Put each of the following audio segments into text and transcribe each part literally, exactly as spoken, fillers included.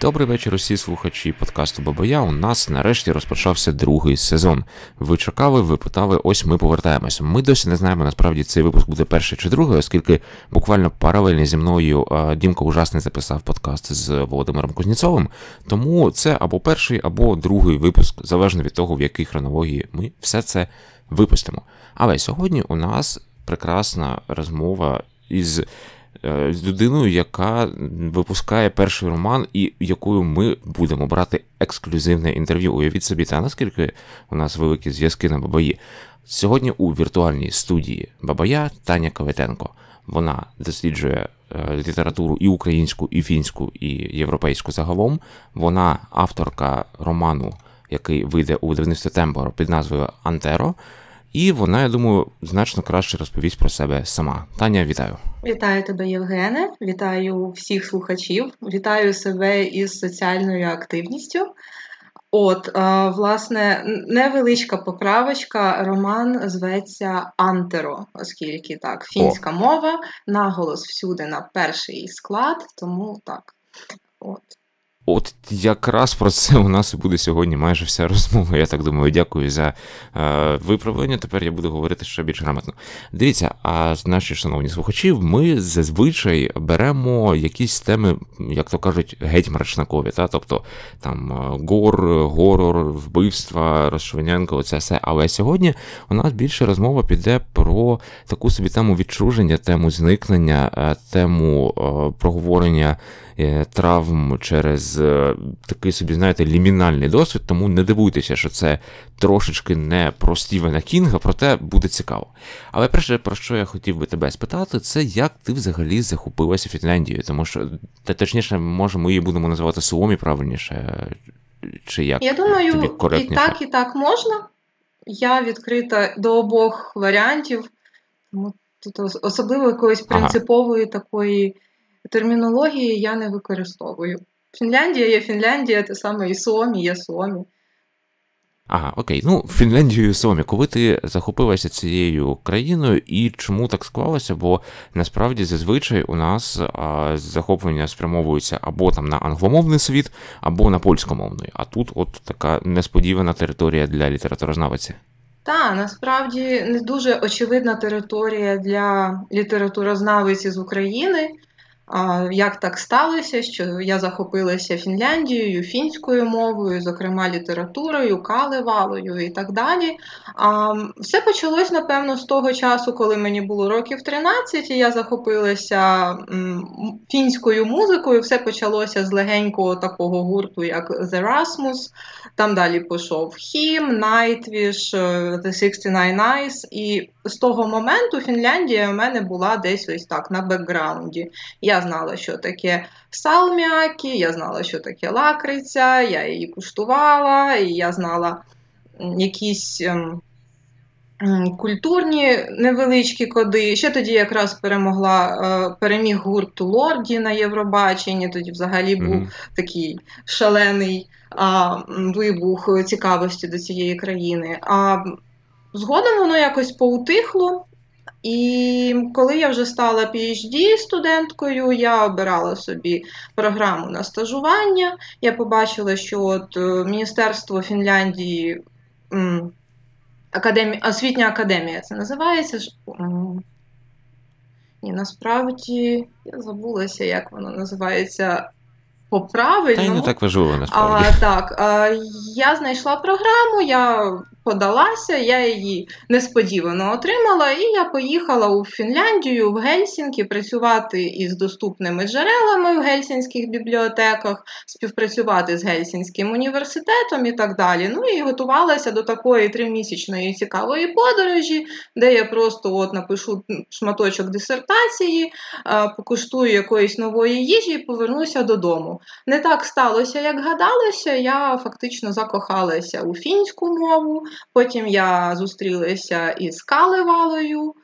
Добрий вечір усі слухачі подкасту «Бабая». У нас нарешті розпочався другий сезон. Ви чекали, ви питали, ось ми повертаємось. Ми досі не знаємо, насправді, цей випуск буде перший чи другий, оскільки буквально паралельно зі мною Дімко Ужасний записав подкаст з Володимиром Кузніцовим. Тому це або перший, або другий випуск, залежно від того, в якій хронології ми все це випустимо. Але сьогодні у нас прекрасна розмова із людиною, яка випускає перший роман і якою ми будемо брати ексклюзивне інтерв'ю. Уявіть собі, та наскільки у нас великі зв'язки на Бабаї. Сьогодні у віртуальній студії Бабая Таня Калитенко. Вона досліджує літературу і українську, і фінську, і європейську загалом. Вона авторка роману, який вийде у видавництві Темпорі під назвою «Антеро». І вона, я думаю, значно краще розповість про себе сама. Таня, вітаю. Вітаю тебе, Євгене. Вітаю всіх слухачів. Вітаю себе із соціальною активністю. От, власне, невеличка поправочка. Роман зветься «Антеро», оскільки так, фінська О. мова, наголос всюди на перший склад, тому так. От. От якраз про це у нас і буде сьогодні майже вся розмова. Я так думаю, дякую за е, виправлення. Тепер я буду говорити ще більш грамотно. Дивіться, а наші шановні слухачі, ми зазвичай беремо якісь теми, як то кажуть, геть мрачнакові. Та? Тобто там гор, горор, вбивства, розшвинянка, оце все. Але сьогодні у нас більше розмова піде про таку собі тему відчуження, тему зникнення, тему е, проговорення травм через такий собі, знаєте, лімінальний досвід, тому не дивуйтеся, що це трошечки не про Стівена Кінга, проте буде цікаво. Але перше, про що я хотів би тебе спитати, це як ти взагалі захопилася Фінляндією, тому що, та, точніше, може, ми її будемо називати Суомі правильніше, чи як? Я думаю, тобі коректніше? І так, і так можна. Я відкрита до обох варіантів, тому тут особливо якоїсь принципової ага. такої термінології я не використовую. Фінляндія є Фінляндія, те саме і Суомі є Суомі. Ага, окей. Ну, Фінляндію і Суомі. Коли ти захопилася цією країною і чому так склалося? Бо насправді зазвичай у нас а, захоплення спрямовується або там на англомовний світ, або на польськомовний. А тут от така несподівана територія для літературознавиці. Та, насправді не дуже очевидна територія для літературознавиці з України. Як так сталося, що я захопилася Фінляндією, фінською мовою, зокрема літературою, Калевалою і так далі. Все почалось, напевно, з того часу, коли мені було років тринадцять, і я захопилася фінською музикою. Все почалося з легенького такого гурту, як The Rasmus. Там далі пішов Ейч ай ем, Nightwish, The сіксті найн Eyes. І з того моменту Фінляндія в мене була десь ось так, на бекграунді. Я знала, що таке салміакі, я знала, що таке лакриця, я її куштувала, і я знала якісь культурні невеличкі коди. Ще тоді якраз перемогла, переміг гурт Лорді на Євробаченні, тоді взагалі був mm-hmm. такий шалений а, вибух цікавості до цієї країни. А згодом воно якось поутихло. І коли я вже стала пі-ейч-ді-студенткою, я обирала собі програму на стажування. Я побачила, що от Міністерство Фінляндії, академі... освітня академія це називається. Ні, насправді, я забулася, як воно називається по-правильному. Та й не так важливо, насправді. А, так, а, я знайшла програму, я подалася, я її несподівано отримала, і я поїхала у Фінляндію, в Гельсінкі, працювати із доступними джерелами в гельсінських бібліотеках, співпрацювати з Гельсінським університетом і так далі. Ну і готувалася до такої тримісячної цікавої подорожі, де я просто от напишу шматочок дисертації, покуштую якоїсь нової їжі і повернуся додому. Не так сталося, як гадалося, я фактично закохалася у фінську мову. Потім я зустрілася із Калевалою,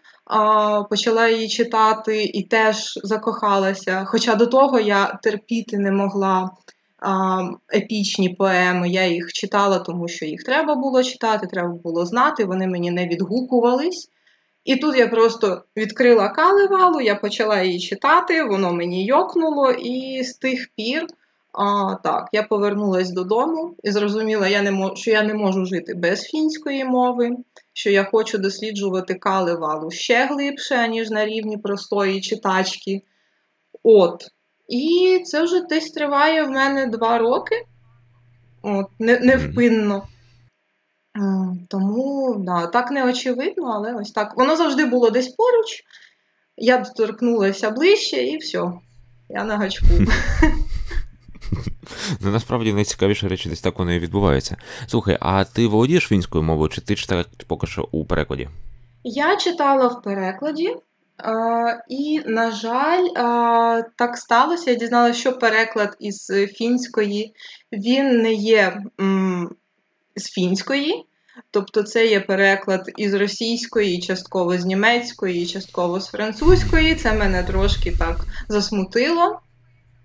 почала її читати і теж закохалася. Хоча до того я терпіти не могла епічні поеми, я їх читала, тому що їх треба було читати, треба було знати, вони мені не відгукувались. І тут я просто відкрила Калевалу, я почала її читати, воно мені йокнуло, і з тих пір А, так, я повернулася додому і зрозуміла, я не мож, що я не можу жити без фінської мови, що я хочу досліджувати Калевалу ще глибше, ніж на рівні простої читачки. От. І це вже десь триває в мене два роки. От, не, невпинно. Тому, да, так не очевидно, але ось так. Воно завжди було десь поруч, я доторкнулася ближче і все. Я на гачку. Ну, насправді найцікавіші речі десь так воно і відбувається. Слухай, а ти володієш фінською мовою, чи ти читала поки що у перекладі? Я читала в перекладі, і, на жаль, так сталося. Я дізналася, що переклад із фінської, він не є з фінської, тобто це є переклад із російської, частково з німецької, частково з французької. Це мене трошки так засмутило.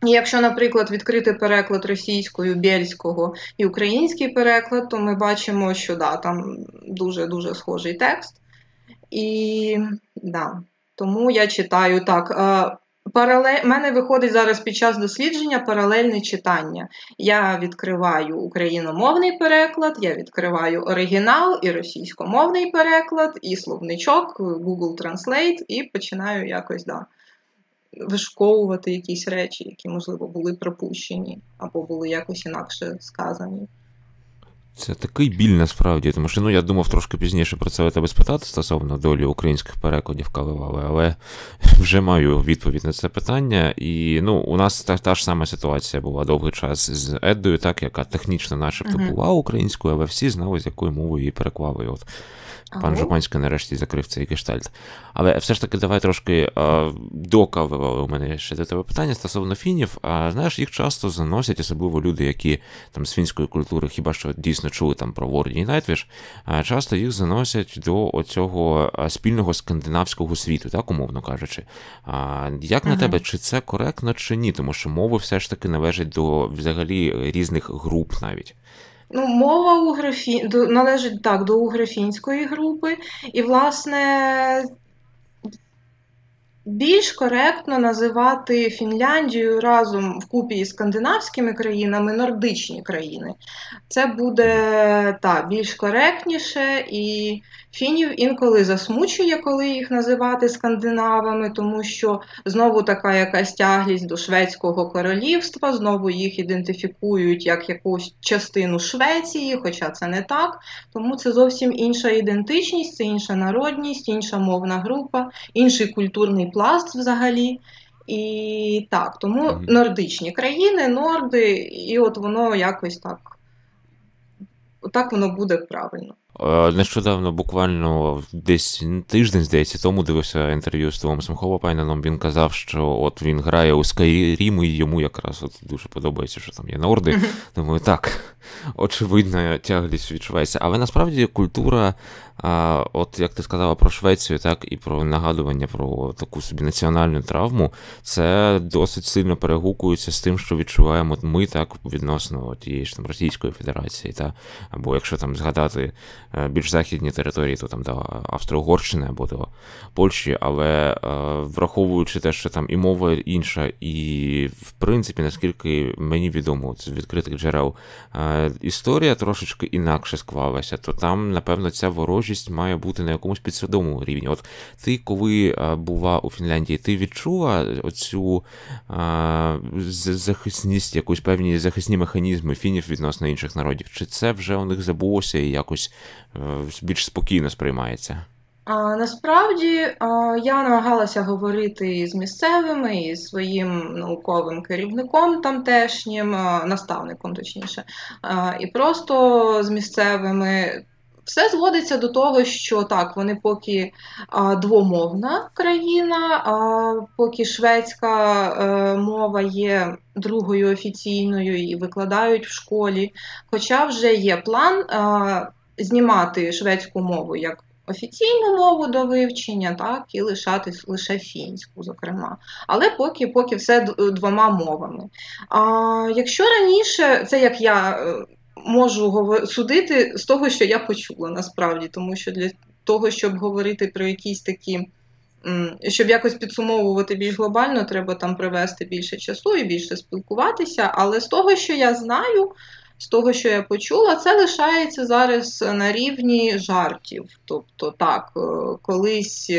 Якщо, наприклад, відкрити переклад російською, бєльського і український переклад, то ми бачимо, що да, там дуже-дуже схожий текст. І да, тому я читаю так. Паралель... мене виходить зараз під час дослідження паралельне читання. Я відкриваю україномовний переклад, я відкриваю оригінал і російськомовний переклад, і словничок, Google Translate, і починаю якось, да, вишковувати якісь речі, які, можливо, були пропущені або були якось інакше сказані. Це такий біль насправді, тому що, ну, я думав трошки пізніше про це тебе спитати стосовно долі українських перекладів Калевали, але вже маю відповідь на це питання. І, ну, у нас та, та ж сама ситуація була довгий час з Еддою, так, яка технічно начебто uh-huh. була українською, але всі знали, з якою мовою її переклали. От uh-huh. пан Жупанський нарешті закрив цей гештальт. Але все ж таки, давай трошки а, до Калевали у мене ще до тебе питання стосовно фінів. А, знаєш, їх часто заносять, особливо люди, які там з фінської культури, хіба що дійсно чули там про Лорді і Nightwish, часто їх заносять до оцього спільного скандинавського світу, так, умовно кажучи. Як на тебе, чи це коректно, чи ні? Тому що мова все ж таки належить до взагалі різних груп навіть. Ну, мова угрофі... належить, так, до угрофінської групи. І, власне, більш коректно називати Фінляндію разом вкупі із скандинавськими країнами нордичні країни. Це буде, та, більш коректніше, і фінів інколи засмучує, коли їх називати скандинавами, тому що знову така якась тяглість до Шведського королівства, знову їх ідентифікують як якусь частину Швеції, хоча це не так. Тому це зовсім інша ідентичність, це інша народність, інша мовна група, інший культурний пласт взагалі. І так, тому нордичні країни, норди, і от воно якось так, так воно буде правильно. Нещодавно, буквально десь тиждень, здається, тому дивився інтерв'ю з Томом Сумхова Пайненом. Він казав, що от він грає у Скайрім, і йому якраз от дуже подобається, що там є норди. Думаю, так, очевидно, тяглість відчувається. Але насправді культура, а, от як ти сказала про Швецію, так, і про нагадування про таку собі національну травму, це досить сильно перегукується з тим, що відчуваємо ми так відносно тієї ж там Російської Федерації, та, або якщо там згадати більш західні території, то там до Австро-Угорщини або до Польщі, але враховуючи те, що там і мова інша, і в принципі, наскільки мені відомо з відкритих джерел, історія трошечки інакше склалася, то там, напевно, ця ворожість має бути на якомусь підсвідомому рівні. От ти, коли була у Фінляндії, ти відчула оцю захисність, якусь певні захисні механізми фінів відносно інших народів? Чи це вже у них забулося і якось більш спокійно сприймається? А, насправді, а, я намагалася говорити з місцевими, і з своїм науковим керівником тамтешнім, а, наставником, точніше, а, і просто з місцевими. Все зводиться до того, що так, вони поки а, двомовна країна, а, поки шведська а, мова є другою офіційною і викладають в школі, хоча вже є план а, знімати шведську мову як офіційну мову до вивчення, так, і лишати лише фінську, зокрема. Але поки, поки все двома мовами. А, якщо раніше, це як я можу судити з того, що я почула насправді, тому що для того, щоб говорити про якісь такі щоб якось підсумовувати більш глобально, треба там привести більше часу і більше спілкуватися. Але з того, що я знаю, з того, що я почула, це лишається зараз на рівні жартів. Тобто, так, колись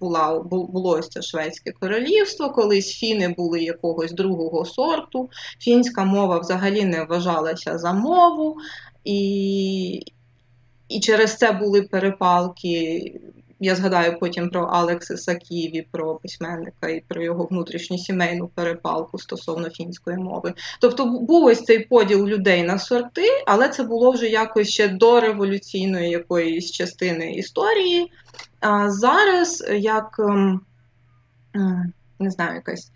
була, було це Шведське королівство, колись фіни були якогось другого сорту, фінська мова взагалі не вважалася за мову, і, і через це були перепалки. Я згадаю потім про Алексіса Ківі, про письменника і про його внутрішню сімейну перепалку стосовно фінської мови. Тобто був ось цей поділ людей на сорти, але це було вже якось ще до революційної якоїсь частини історії. А зараз, як, не знаю, якась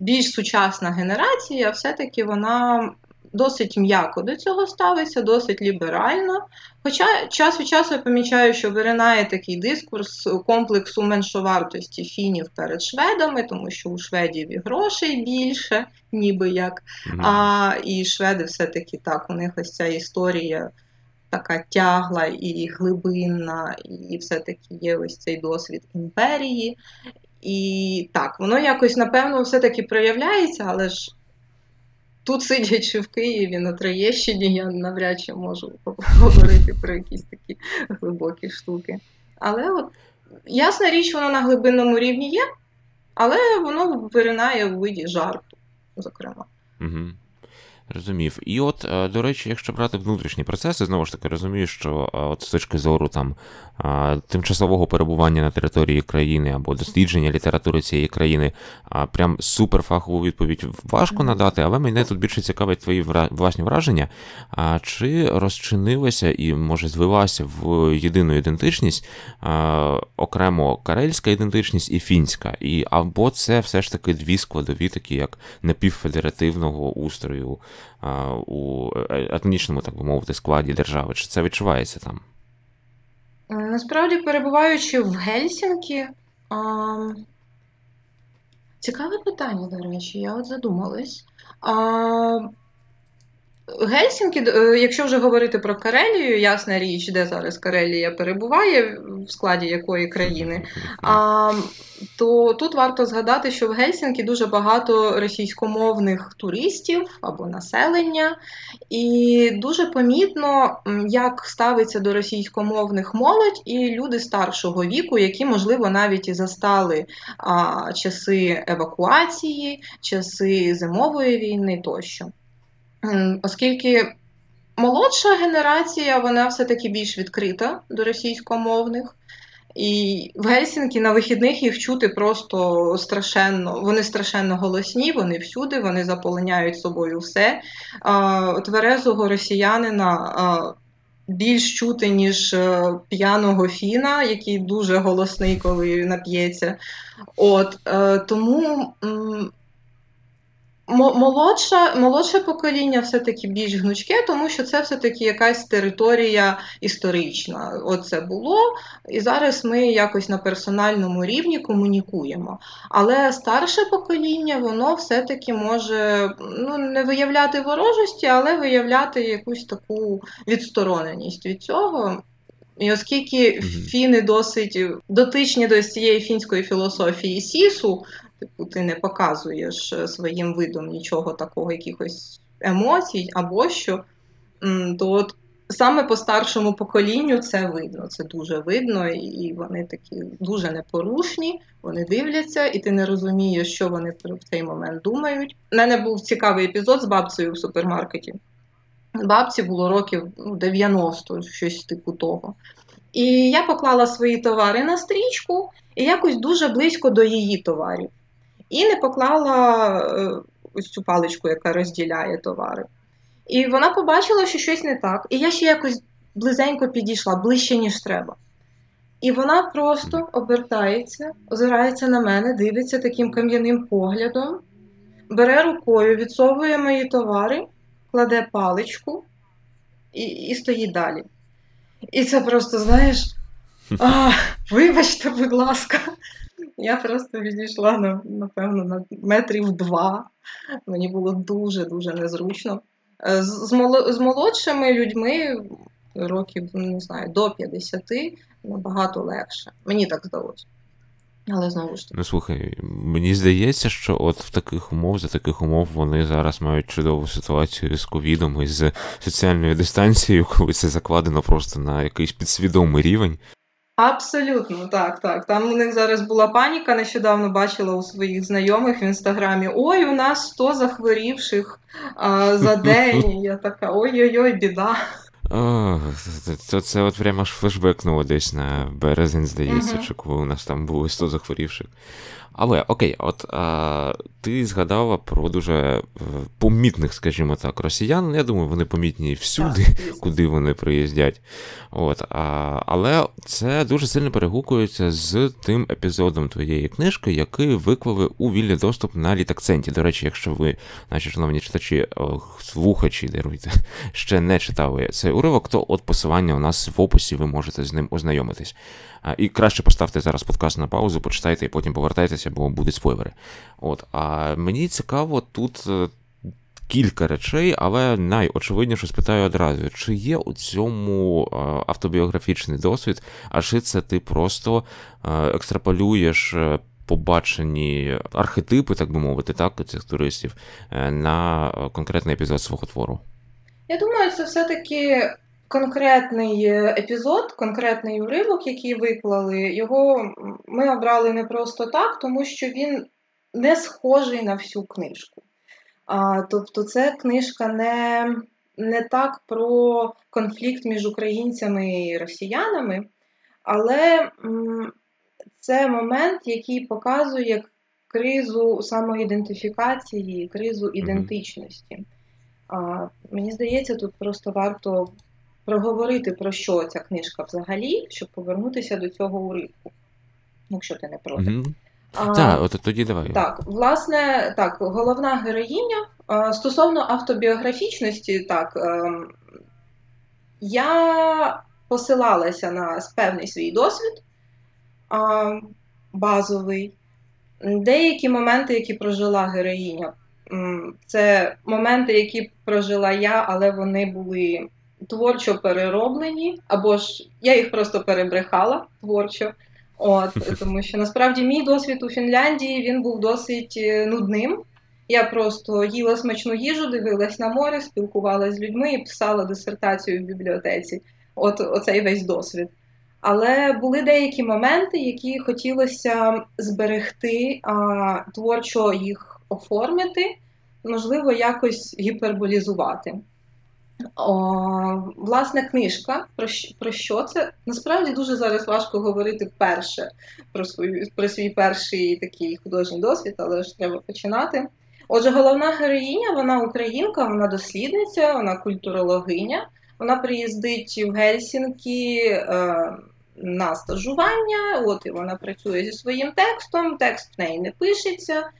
більш сучасна генерація, все-таки вона досить м'яко до цього ставиться, досить ліберально. Хоча час від часу я помічаю, що виринає такий дискурс комплексу меншовартості фінів перед шведами, тому що у шведів і грошей більше, ніби як. Mm-hmm. А, і шведи все-таки так, у них ось ця історія така тягла і глибинна, і все-таки є ось цей досвід імперії. І так, воно якось, напевно, все-таки проявляється, але ж тут, сидячи в Києві, на Троєщині, я навряд чи можу говорити про якісь такі глибокі штуки. Але от, ясна річ, воно на глибинному рівні є, але воно виринає в виді жарту, зокрема. Угу. Розумів. І от, до речі, якщо брати внутрішні процеси, знову ж таки, розумію, що от з точки зору там тимчасового перебування на території країни або дослідження літератури цієї країни, прям суперфахову відповідь важко надати, але мене тут більше цікавить твої власні враження. Чи розчинилася і, може, звелася в єдину ідентичність окремо карельська ідентичність і фінська? І або це все ж таки дві складові, такі як напівфедеративного устрою у етнічному, так би мовити, складі держави? Чи це відчувається там? Насправді, перебуваючи в Гельсінкі, а... цікаве питання, до речі, я от задумалась. А... Гельсінкі, якщо вже говорити про Карелію, ясна річ, де зараз Карелія перебуває, в складі якої країни, а, то тут варто згадати, що в Гельсінкі дуже багато російськомовних туристів або населення, і дуже помітно, як ставиться до російськомовних молодь і люди старшого віку, які, можливо, навіть і застали а, часи евакуації, часи зимової війни тощо. Оскільки молодша генерація, вона все-таки більш відкрита до російськомовних. І в Гельсінкі на вихідних їх чути просто страшенно. Вони страшенно голосні, вони всюди, вони заполоняють собою все. Тверезого росіянина більш чути, ніж п'яного фіна, який дуже голосний, коли нап'ється. От, тому... Молодше, молодше покоління все-таки більш гнучке, тому що це все-таки якась територія історична. Оце було, і зараз ми якось на персональному рівні комунікуємо. Але старше покоління, воно все-таки може, ну, не виявляти ворожості, але виявляти якусь таку відстороненість від цього. І оскільки фіни досить дотичні до цієї фінської філософії Сісу, типу, ти не показуєш своїм видом нічого такого, якихось емоцій або що, то от саме по старшому поколінню це видно, це дуже видно, і вони такі дуже непорушні, вони дивляться, і ти не розумієш, що вони в цей момент думають. У мене був цікавий епізод з бабцею в супермаркеті. Бабці було років дев'яносто, щось типу того. І я поклала свої товари на стрічку, і якось дуже близько до її товарів. І не поклала ось цю паличку, яка розділяє товари. І вона побачила, що щось не так. І я ще якось близенько підійшла, ближче, ніж треба. І вона просто обертається, озирається на мене, дивиться таким кам'яним поглядом, бере рукою, відсовує мої товари, кладе паличку і, і стоїть далі. І це просто, знаєш, а, вибачте, будь ласка. Я просто відійшла, напевно, на метрів два. Мені було дуже-дуже незручно. З молодшими людьми, років, не знаю, до п'ятдесяти, набагато легше. Мені так здалося. Але знову ж таки. Ну, слухай, мені здається, що от в таких умов, за таких умов вони зараз мають чудову ситуацію з ковідом і з соціальною дистанцією, коли це закладено просто на якийсь підсвідомий рівень. Абсолютно, так, так. Там у них зараз була паніка, нещодавно бачила у своїх знайомих в Інстаграмі, ой, у нас сто захворівших а, за день, я така, ой-ой-ой, біда. О, то це от прямо аж флешбекнуло десь на березень, здається, uh-huh. чи коли у нас там було сто захворівших. Але, окей, от а, ти згадала про дуже помітних, скажімо так, росіян. Я думаю, вони помітні всюди, yeah. куди вони приїздять. От, а, але це дуже сильно перегукується з тим епізодом твоєї книжки, який виклали у вільний доступ на літакценті. До речі, якщо ви, наші шановні читачі, слухачі, даруйте, ще не читали цей уривок, то от посилання у нас в описі, ви можете з ним ознайомитись. А, і краще поставте зараз подкаст на паузу, почитайте і потім повертайтеся, бо будуть спойлери. От, а мені цікаво тут кілька речей, але найочевидніше спитаю одразу, чи є у цьому автобіографічний досвід, а чи це ти просто екстраполюєш побачені архетипи, так би мовити, так, цих туристів, на конкретний епізод свого твору? Я думаю, це все-таки конкретний епізод, конкретний уривок, який виклали, його ми обрали не просто так, тому що він не схожий на всю книжку. А, тобто це книжка не, не так про конфлікт між українцями і росіянами, але м, це момент, який показує кризу самоідентифікації, кризу ідентичності. А, мені здається, тут просто варто проговорити, про що ця книжка взагалі, щоб повернутися до цього уривку, якщо ти не проти. Mm-hmm. А, так, от тоді давай. Так, власне, так, головна героїня. А, стосовно автобіографічності, так, а, я посилалася на певний свій досвід, а, базовий. Деякі моменти, які прожила героїня, це моменти, які прожила я, але вони були творчо перероблені, або ж я їх просто перебрехала творчо. От, тому що насправді мій досвід у Фінляндії, він був досить нудним. Я просто їла смачну їжу, дивилась на море, спілкувалась з людьми і писала дисертацію в бібліотеці. От оцей весь досвід. Але були деякі моменти, які хотілося зберегти, а, творчо їх оформити, можливо, якось гіперболізувати. О, власне, книжка, про що, про що це? Насправді дуже зараз важко говорити вперше про, свою, про свій перший такий художній досвід, але ж треба починати. Отже, головна героїня, вона українка, вона дослідниця, вона культурологиня, вона приїздить в Гельсінкі е, на стажування, от і вона працює зі своїм текстом, текст в неї не пишеться.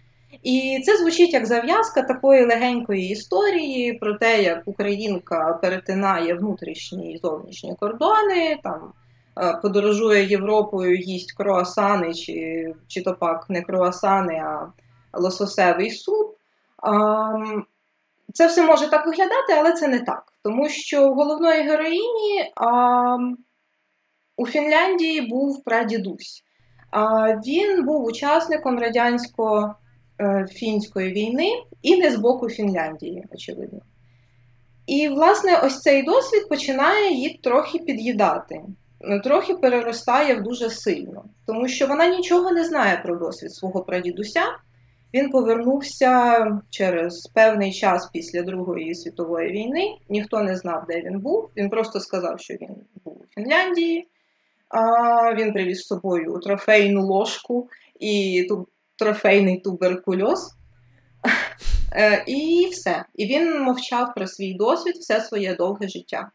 І це звучить як зав'язка такої легенької історії про те, як українка перетинає внутрішні і зовнішні кордони, там подорожує Європою, їсть круасани, чи, чи то пак не круасани, а лососевий суп. Це все може так виглядати, але це не так. Тому що у головної героїні у Фінляндії був прадідусь. Він був учасником радянсько- фінської війни і не з боку Фінляндії, очевидно. І, власне, ось цей досвід починає її трохи під'їдати, трохи переростає в дуже сильно, тому що вона нічого не знає про досвід свого прадідуся. Він повернувся через певний час після Другої світової війни, ніхто не знав, де він був, він просто сказав, що він був у Фінляндії, а він привіз з собою трофейну ложку і тут трофейний туберкульоз, і все. І він мовчав про свій досвід все своє довге життя,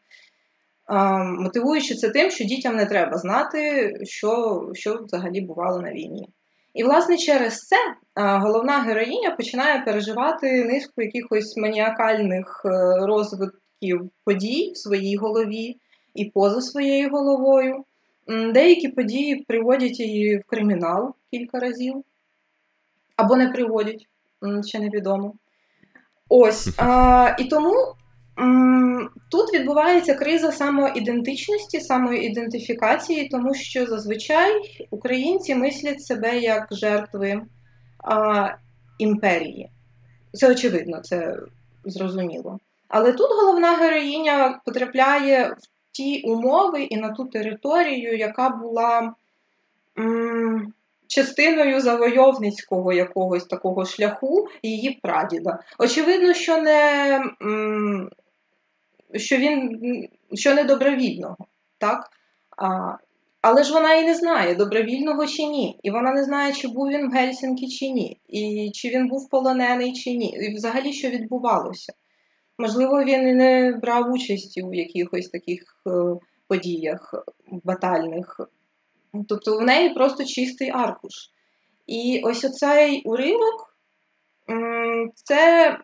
мотивуючи це тим, що дітям не треба знати, що, що взагалі бувало на війні. І, власне, через це головна героїня починає переживати низку якихось маніакальних розвитків подій в своїй голові і поза своєю головою. Деякі події приводять її в кримінал кілька разів. Або не приводять, ще невідомо. Ось. А, і тому Тут відбувається криза самоідентичності, самоідентифікації, тому що зазвичай українці мислять себе як жертви а, імперії. Це очевидно, це зрозуміло. Але тут головна героїня потрапляє в ті умови і на ту територію, яка була м, частиною завойовницького якогось такого шляху її прадіда. Очевидно, що не... М, Що він, що не добровільного, так? А, але ж вона і не знає, добровільного чи ні. І вона не знає, чи був він в Гельсінкі чи ні. І чи він був полонений чи ні. І взагалі, що відбувалося. Можливо, він і не брав участі у якихось таких подіях батальних. Тобто в неї просто чистий аркуш. І ось оцей уривок – це...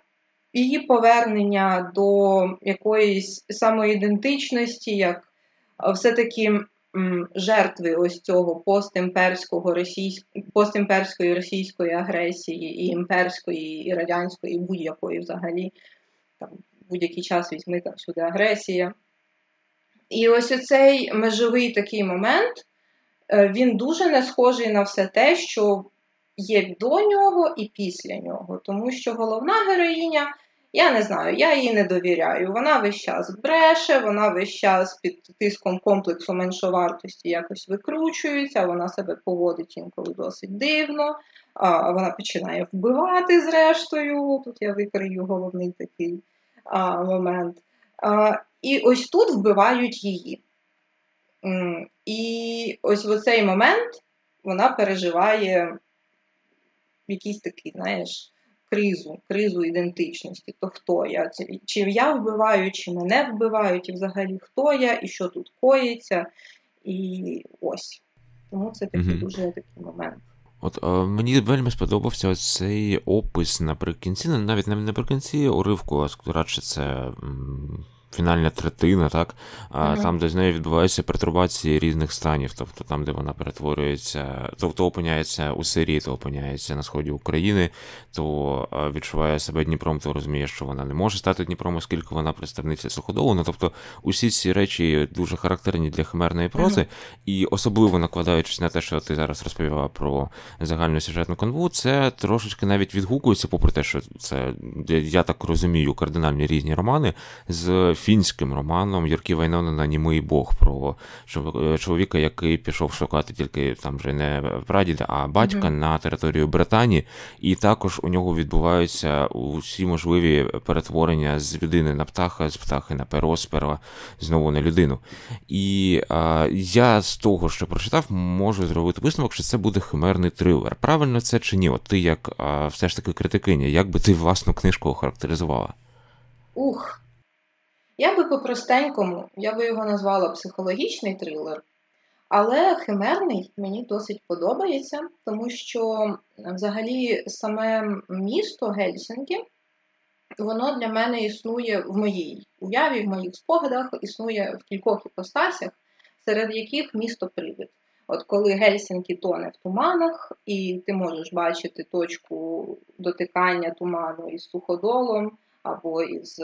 її повернення до якоїсь самоідентичності, як все-таки жертви ось цього постімперського російської, постімперської російської агресії, і імперської, і радянської, і будь-якої взагалі. Там будь-який час візьми, там всюди агресія. І ось оцей межовий такий момент, він дуже не схожий на все те, що є до нього і після нього, тому що головна героїня, я не знаю, я їй не довіряю, вона весь час бреше, вона весь час під тиском комплексу меншовартості якось викручується, вона себе поводить інколи досить дивно, а вона починає вбивати зрештою, тут я викрию головний такий а, момент. А, і ось тут вбивають її. І ось в цей момент вона переживає якийсь такий, знаєш, кризу, кризу ідентичності, то хто я, чи я вбиваю, чи мене вбивають, і взагалі хто я, і що тут коїться, і ось. Тому це такий mm-hmm. дуже такий момент. От о, мені вельми сподобався ось цей опис наприкінці, навіть не наприкінці уривку, а радше це... фінальна третина, так? Mm-hmm. Там, де з нею відбуваються пертурбації різних станів, тобто там, де вона перетворюється, тобто опиняється у Сирії, то опиняється на сході України, то відчуває себе Дніпром, то розуміє, що вона не може стати Дніпром, оскільки вона представниця суходолу. Ну, тобто усі ці речі дуже характерні для химерної прози, mm-hmm. і особливо накладаючись на те, що ти зараз розповіла про загальну сюжетну канву, це трошечки навіть відгукується, попри те, що це, я так розумію, кардинальні різні романи, з фінським романом Юркі Вайнона на «Німий Бог» про чоловіка, який пішов шукати тільки там вже не прадіда, а батька mm-hmm. на територію Британії. І також у нього відбуваються усі можливі перетворення з людини на птаха, з птахи на перо, з перо знову на людину. І а, я з того, що прочитав, можу зробити висновок, що це буде химерний трилер. Правильно це чи ні? От ти як а, все ж таки критикиня, як би ти власну книжку охарактеризувала? Ух! Я би по-простенькому, я би його назвала психологічний трилер, але химерний мені досить подобається, тому що взагалі саме місто Гельсінкі, воно для мене існує в моїй уяві, в моїх спогадах, існує в кількох іпостасях, серед яких місто-привид. От коли Гельсінкі тоне в туманах, і ти можеш бачити точку дотикання туману із суходолом або із...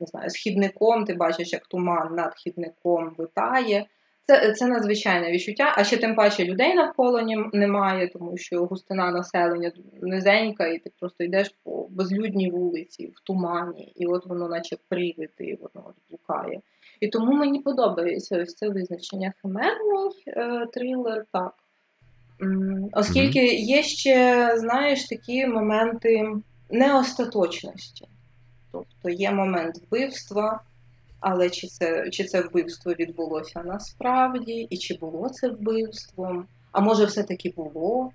не знаю, з хідником, ти бачиш, як туман над хідником витає. Це, це надзвичайне відчуття, а ще тим паче людей навколо немає, тому що густина населення низенька, і ти просто йдеш по безлюдній вулиці, в тумані, і от воно наче привид, і воно блукає. І тому мені подобається ось це визначення химерний е, трилер, так. Оскільки є ще, знаєш, такі моменти неостаточності. Тобто є момент вбивства, але чи це, чи це вбивство відбулося насправді, і чи було це вбивством, а може все-таки було,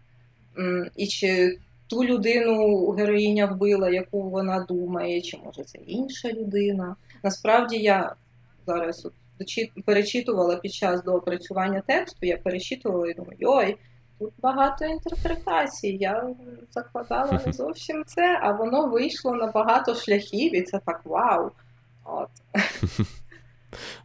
і чи ту людину героїня вбила, яку вона думає, чи може це інша людина. Насправді я зараз перечитувала під час доопрацювання тексту, я перечитувала і думаю, ой, тут багато інтерпретацій, я закладала не зовсім це, а воно вийшло на багато шляхів, і це так вау. От.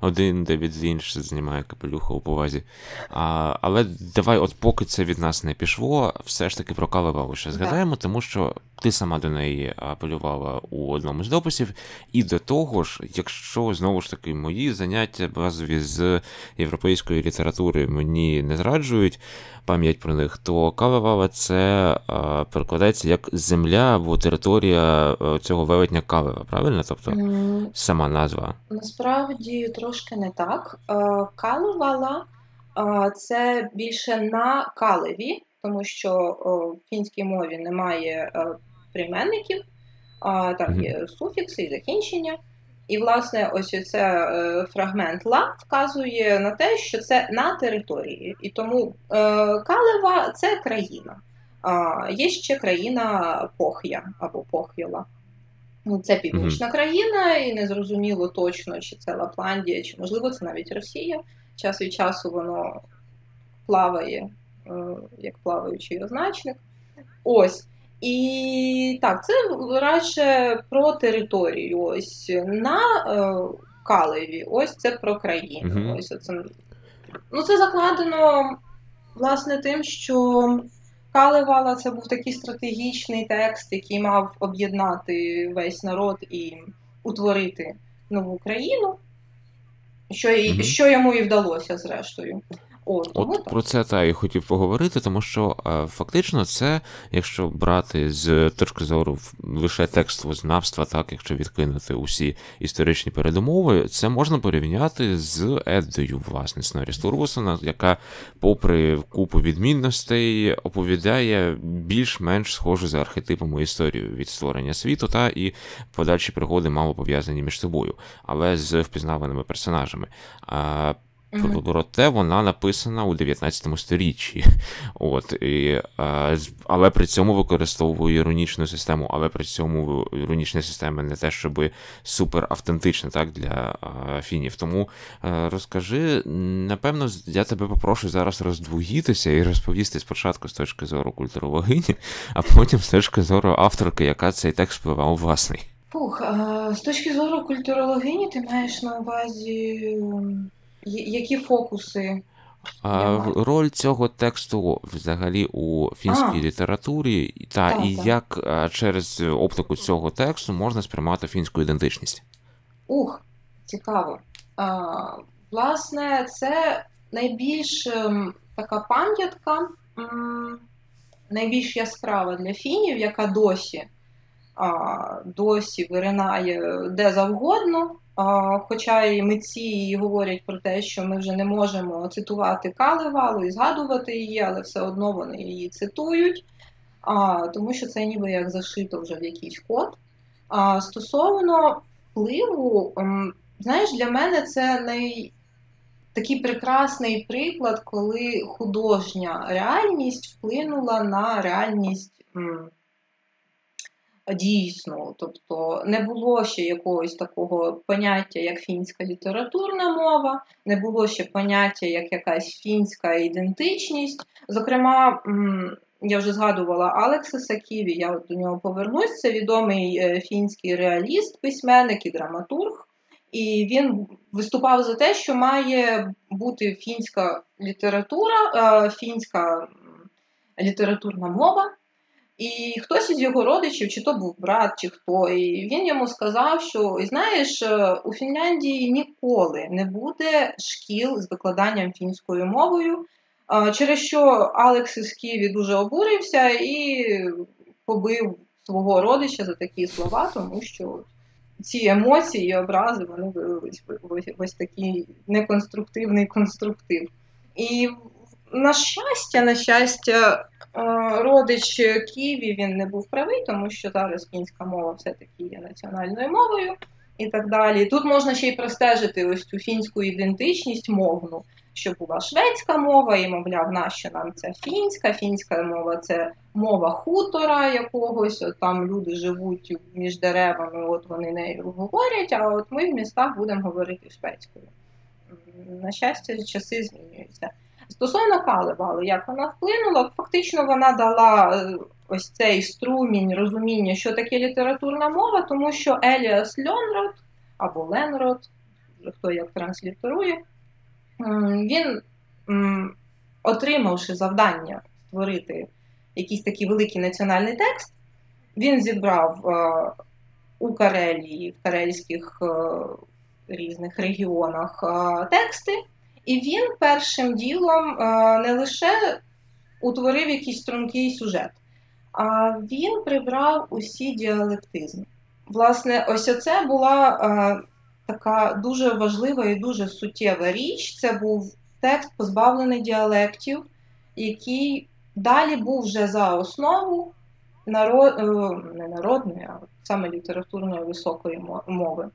Один Девід Лінч знімає капелюха у повазі. А, але давай, от поки це від нас не пішло, все ж таки про Калевалу ще згадаємо, тому що Ти сама до неї апелювала у одному з дописів. І до того ж, якщо, знову ж таки, мої заняття базові з європейської літератури мені не зраджують пам'ять про них, то Калевала це перекладається як земля або територія цього велетня Калева, правильно? Тобто сама назва. Насправді трошки не так. Калевала – це більше на Калеві, тому що о, в фінській мові немає о, прийменників, о, там є суфікси і закінчення. І, власне, ось це фрагмент «ла» вказує на те, що це на території. І тому о, Калева – це країна. О, є ще країна Пох'я або Пох'яла. Це північна країна, і незрозуміло точно, чи це Лапландія, чи, можливо, це навіть Росія. Час від часу воно плаває, як плаваючий означник. Ось. І так, це радше про територію. Ось на е, Калеві, ось це про країну. Mm-hmm. Ось оце. Ну, це закладено, власне, тим, що Калевала це був такий стратегічний текст, який мав об'єднати весь народ і утворити нову країну, що, і, mm-hmm. що йому і вдалося, зрештою. От, От про це та і хотів поговорити, тому що е, фактично це, якщо брати з точки зору лише текстовознавства, так, якщо відкинути усі історичні передумови, це можна порівняти з Еддою, власне, Сноррі Стурлусона, яка попри купу відмінностей оповідає більш-менш схожу за архетипами історію від створення світу, та і подальші пригоди мало пов'язані між собою, але з впізнаваними персонажами. А проте вона написана у дев'ятнадцятому сторіччі. От, і, але при цьому використовує іронічну систему, але при цьому іронічна система не те, щоб супер автентична, так, для фінів. Тому розкажи, напевно, я тебе попрошу зараз роздвоїтися і розповісти спочатку з точки зору культурологині, а потім з точки зору авторки, яка цей текст впливав у власний. Фух, з точки зору культурологині ти маєш на увазі... Які фокуси? А, роль цього тексту взагалі у фінській а, літературі, та, та і та. як через оптику цього тексту можна сприймати фінську ідентичність? Ух, цікаво. А, власне, це найбільш така пам'ятка, найбільш яскрава для фінів, яка досі, а, досі виринає де завгодно. Хоча і митці говорять про те, що ми вже не можемо цитувати Калевалу і згадувати її, але все одно вони її цитують, тому що це ніби як зашито вже в якийсь код. Стосовно впливу, знаєш, для мене це най... такий прекрасний приклад, коли художня реальність вплинула на реальність дійсно, тобто не було ще якогось такого поняття, як фінська літературна мова, не було ще поняття, як якась фінська ідентичність. Зокрема, я вже згадувала Алексіса Ківі, я от до нього повернусь, це відомий фінський реаліст, письменник і драматург, і він виступав за те, що має бути фінська література, фінська літературна мова. І хтось із його родичів, чи то був брат, чи хто, і він йому сказав, що, знаєш, у Фінляндії ніколи не буде шкіл з викладанням фінською мовою, через що Алексіс Ківі дуже обурився і побив свого родича за такі слова, тому що ці емоції і образи, вони вилились в ось такий неконструктивний конструктив. І на щастя, на щастя, родич Ківі, він не був правий, тому що зараз фінська мова все-таки є національною мовою і так далі. Тут можна ще й простежити ось цю фінську ідентичність мовну, що була шведська мова, і, мовляв, нащо нам ця фінська. Фінська мова – це мова хутора якогось, от там люди живуть між деревами, от вони нею говорять, а от ми в містах будемо говорити шведською. На щастя, часи змінюються. Стосовно Калевали, як вона вплинула, фактично вона дала ось цей струмінь розуміння, що таке літературна мова, тому що Еліас Льонрот, або Ленрот, хто як транслітерує, він, отримавши завдання створити якийсь такий великий національний текст, Він зібрав е, у Карелії, в карельських е, різних регіонах е, тексти, і він першим ділом е, не лише утворив якийсь стрункий сюжет, а він прибрав усі діалектизми. Власне, ось оце була е, така дуже важлива і дуже суттєва річ. Це був текст, позбавлений діалектів, який далі був вже за основу народ, не народної, а саме літературної високої мови.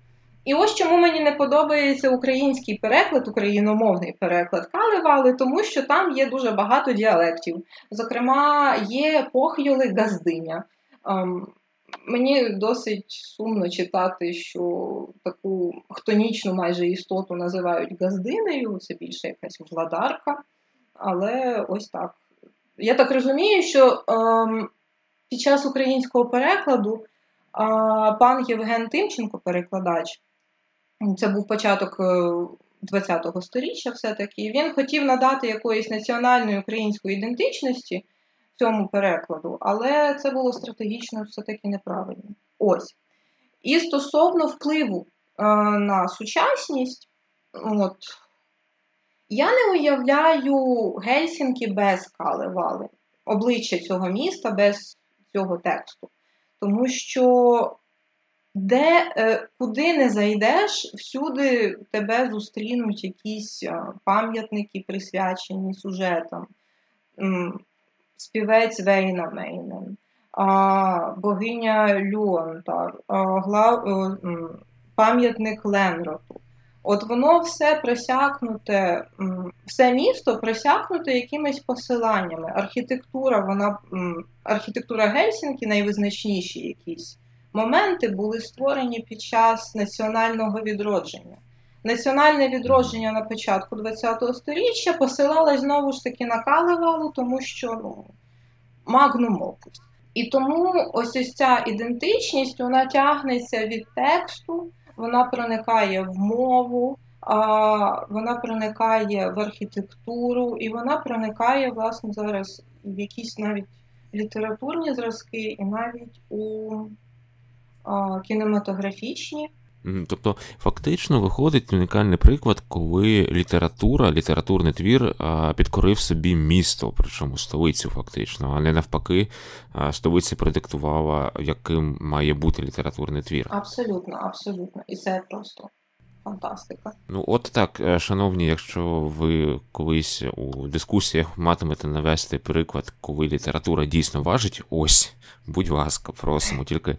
І ось чому мені не подобається український переклад, україномовний переклад Калевали, тому що там є дуже багато діалектів. Зокрема, є похйоли «газдиня». Мені досить сумно читати, що таку хтонічну майже істоту називають газдинею, це більше якась владарка, але ось так. Я так розумію, що ем, під час українського перекладу е, пан Євген Тимченко, перекладач, це був початок ХХ сторіччя все-таки, він хотів надати якоїсь національної української ідентичності цьому перекладу, але це було стратегічно все-таки неправильно. Ось. І стосовно впливу е, на сучасність, от, я не уявляю Гельсінкі без Калевали, обличчя цього міста без цього тексту. Тому що де, е, куди не зайдеш, всюди тебе зустрінуть якісь пам'ятники, присвячені сюжетам. Співець Вейна Мейнен, богиня Льонтар, пам'ятник Ленроту. От воно все просякнуте, все місто просякнуте якимись посиланнями. Архітектура, вона, архітектура Гельсінкі, найвизначніші якісь моменти були створені під час національного відродження. Національне відродження на початку ХХ сторіччя посилалось знову ж таки на Калевалу, тому що, ну, магнум опус. І тому ось ось ця ідентичність, вона тягнеться від тексту, вона проникає в мову, вона проникає в архітектуру, і вона проникає, власне, зараз в якісь навіть літературні зразки, і навіть у кінематографічні. Тобто, фактично, виходить унікальний приклад, коли література, літературний твір підкорив собі місто, причому столицю фактично, а не навпаки, столиця продиктувала, яким має бути літературний твір. Абсолютно, абсолютно. І це просто фантастика. Ну, от так, шановні, якщо ви колись у дискусіях матимете навести приклад, коли література дійсно важить, ось, будь ласка, просимо, тільки...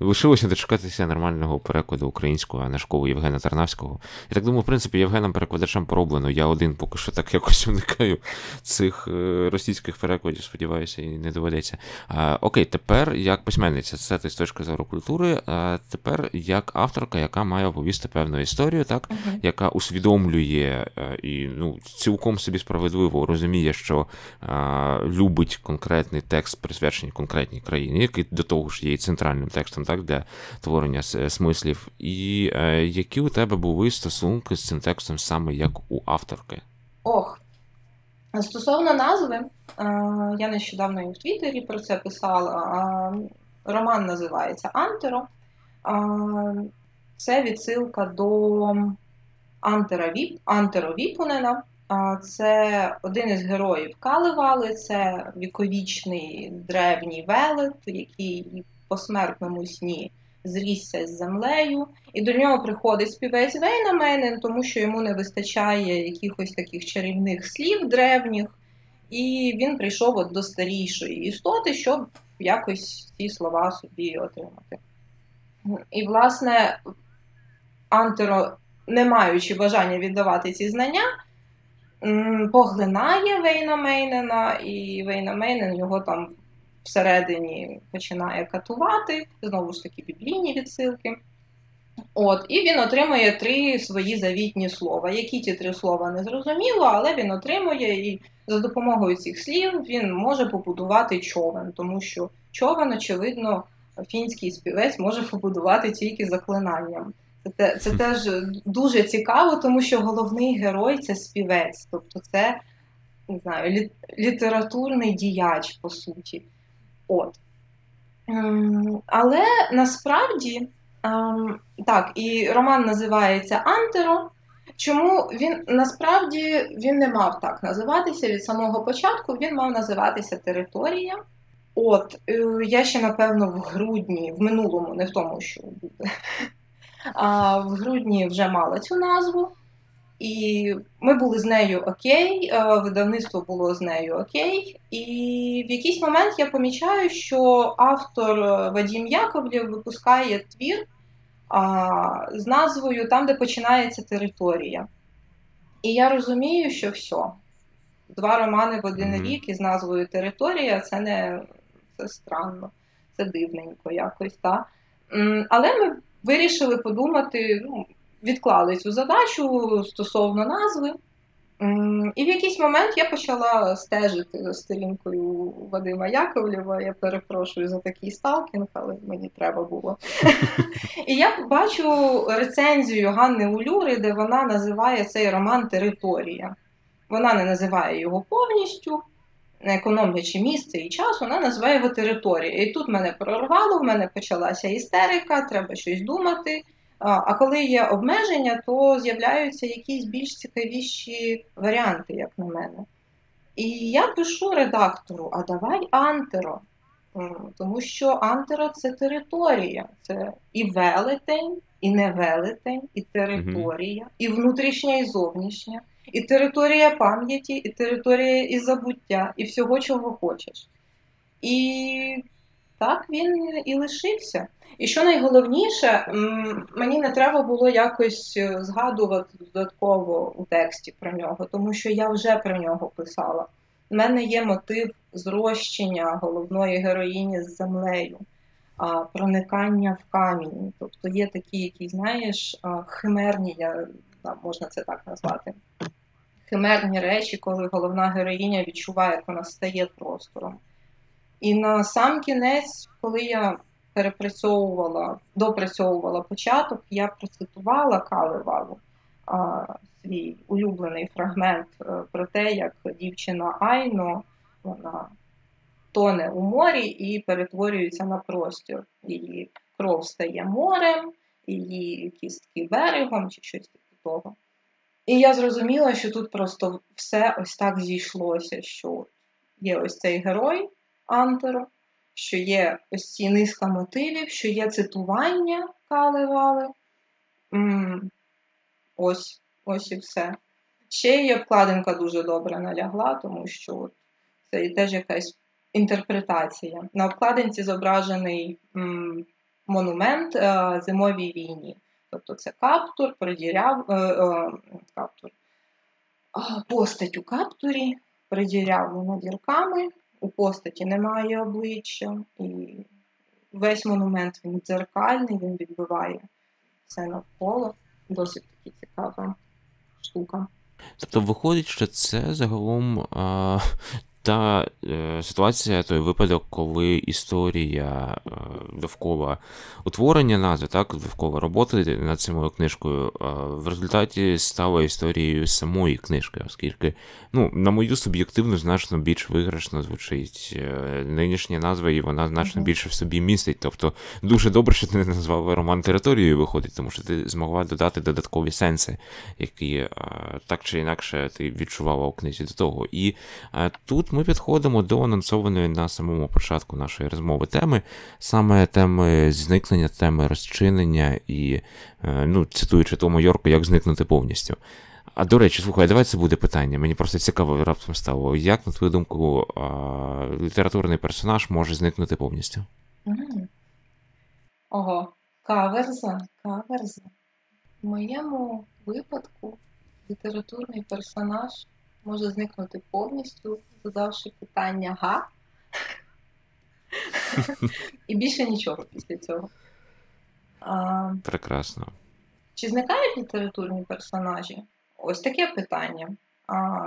Лишилося дочекатися нормального перекладу українського, а не школи Євгена Тарнавського. Я так думаю, в принципі, Євгеном перекладачам пороблено. Я один поки що так якось уникаю цих російських перекладів, сподіваюся, і не доведеться. А, окей, тепер як письменниця, це ти з точки зору культури, а тепер як авторка, яка має оповісти певну історію, так, uh-huh. яка усвідомлює і, ну, цілком собі справедливо розуміє, що а, любить конкретний текст, присвячений конкретній країні, який до того ж є і центральним текстом, так, для творення смислів. І е, які у тебе були стосунки з цим текстом саме як у авторки? Ох, стосовно назви, е, я нещодавно і в Твіттері про це писала. Е, роман називається «Антеро». Е, це відсилка до Антера Віп, Антеро Віпунена. Е, це один із героїв Калевали, це віковічний древній велет, який по смертному сні зрісся з землею, і до нього приходить співець Вейнямейнен, тому що йому не вистачає якихось таких чарівних слів древніх, і він прийшов от до старішої істоти, щоб якось ці слова собі отримати. І, власне, Антеро, не маючи бажання віддавати ці знання, поглинає Вейнямейнена, і Вейнямейнен його там всередині починає катувати, знову ж таки біблійні відсилки. От, і він отримує три свої завітні слова. Які ті три слова, не зрозуміло, але він отримує, і за допомогою цих слів він може побудувати човен, тому що човен, очевидно, фінський співець може побудувати тільки заклинанням. Це, це теж дуже цікаво, тому що головний герой – це співець, тобто це, не знаю, літературний діяч, по суті. От. Але насправді, так, і роман називається «Антеро». Чому він, насправді, він не мав так називатися від самого початку, він мав називатися «Територія». От, я ще, напевно, в грудні, в минулому, не в тому, що буде, а в грудні вже мала цю назву. І ми були з нею окей, видавництво було з нею окей. І в якийсь момент я помічаю, що автор Вадім Яковлєв випускає твір а, з назвою «Там, де починається територія». І я розумію, що все. Два романи в один рік із назвою «Територія» – це не це странно, це дивненько якось. Так? Але ми вирішили подумати, ну, відклали цю задачу стосовно назви. І в якийсь момент я почала стежити за сторінкою Вадима Яковлєва. Я перепрошую за такий сталкінг, але мені треба було. І я бачу рецензію Ганни Улюри, де вона називає цей роман «Територія». Вона не називає його повністю, економлячи місце і час, вона називає його «Територія». І тут мене прорвало, в мене почалася істерика, треба щось думати. А коли є обмеження, то з'являються якісь більш цікавіші варіанти, як на мене. І я пишу редактору, а давай «Антеро», тому що «Антеро» – це територія, це і велетень, і невелетень, і територія, і внутрішня, і зовнішня. І територія пам'яті, і територія і забуття, і всього, чого хочеш. І так він і лишився. І що найголовніше, мені не треба було якось згадувати додатково у тексті про нього, тому що я вже про нього писала. У мене є мотив зрощення головної героїні з землею, проникання в камінь. Тобто є такі, які, знаєш, химерні, я, можна це так назвати, химерні речі, коли головна героїня відчуває, як вона стає простором. І на сам кінець, коли я перепрацьовувала, допрацьовувала початок, я процитувала Калевалу, а, свій улюблений фрагмент про те, як дівчина Айно, вона тоне у морі і перетворюється на простір. Її кров стає морем, її кістки берегом чи щось таке того. І я зрозуміла, що тут просто все ось так зійшлося, що є ось цей герой, Антеро, що є ось ці низка мотивів, що є цитування Калевали. М-м- ось, ось і все. Ще є обкладинка дуже добре налягла, тому що це і теж якась інтерпретація. На обкладинці зображений м- монумент е- зимовій війні. Тобто це каптур, продіряв... Е- е- каптур. А, постать у каптурі, продірявлена дірками. У постаті немає обличчя, і весь монумент, він дзеркальний, він відбиває все навколо. Досить таки цікава штука. Тобто виходить, що це загалом а, та е, ситуація, той випадок, коли історія е, довкола утворення назви, так, довкола роботи над самою книжкою, е, в результаті стала історією самої книжки, оскільки, ну, на мою суб'єктивну, значно більш виграшно звучить е, нинішня назва, і вона значно більше в собі містить. Тобто дуже добре, що ти назвала роман «Територією», виходить, тому що ти змогла додати додаткові сенси, які е, так чи інакше ти відчувала у книзі до того. І е, тут ми підходимо до анонсованої на самому початку нашої розмови теми, саме теми зникнення, теми розчинення і, ну, цитуючи Тома Йорка, як зникнути повністю. А, до речі, слухай, давай це буде питання, мені просто цікаво раптом стало. Як, на твою думку, літературний персонаж може зникнути повністю? Mm. Ого, каверза, каверза. В моєму випадку літературний персонаж може зникнути повністю, задавши питання «га?» і більше нічого після цього. А, прекрасно. Чи зникають літературні персонажі? Ось таке питання. А,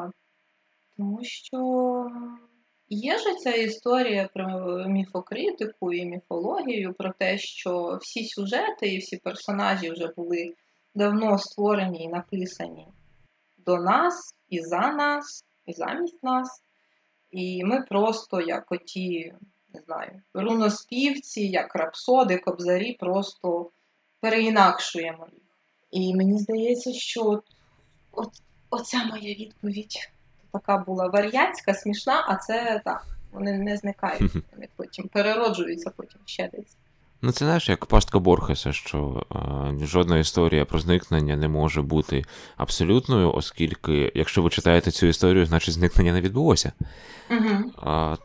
тому що є ж ця історія про міфокритику і міфологію, про те, що всі сюжети і всі персонажі вже були давно створені і написані до нас, і за нас, і замість нас. І ми просто, як оті не знаю, руноспівці, як рапсоди, кобзарі, просто переінакшуємо їх. І мені здається, що от, от, оця моя відповідь така була вар'ятська, смішна, а це так, вони не зникають, вони потім перероджуються потім ще десь. Ну, це, знаєш, як пастка Борхеса, що е, жодна історія про зникнення не може бути абсолютною, оскільки, якщо ви читаєте цю історію, значить зникнення не відбулося. Mm-hmm. Е,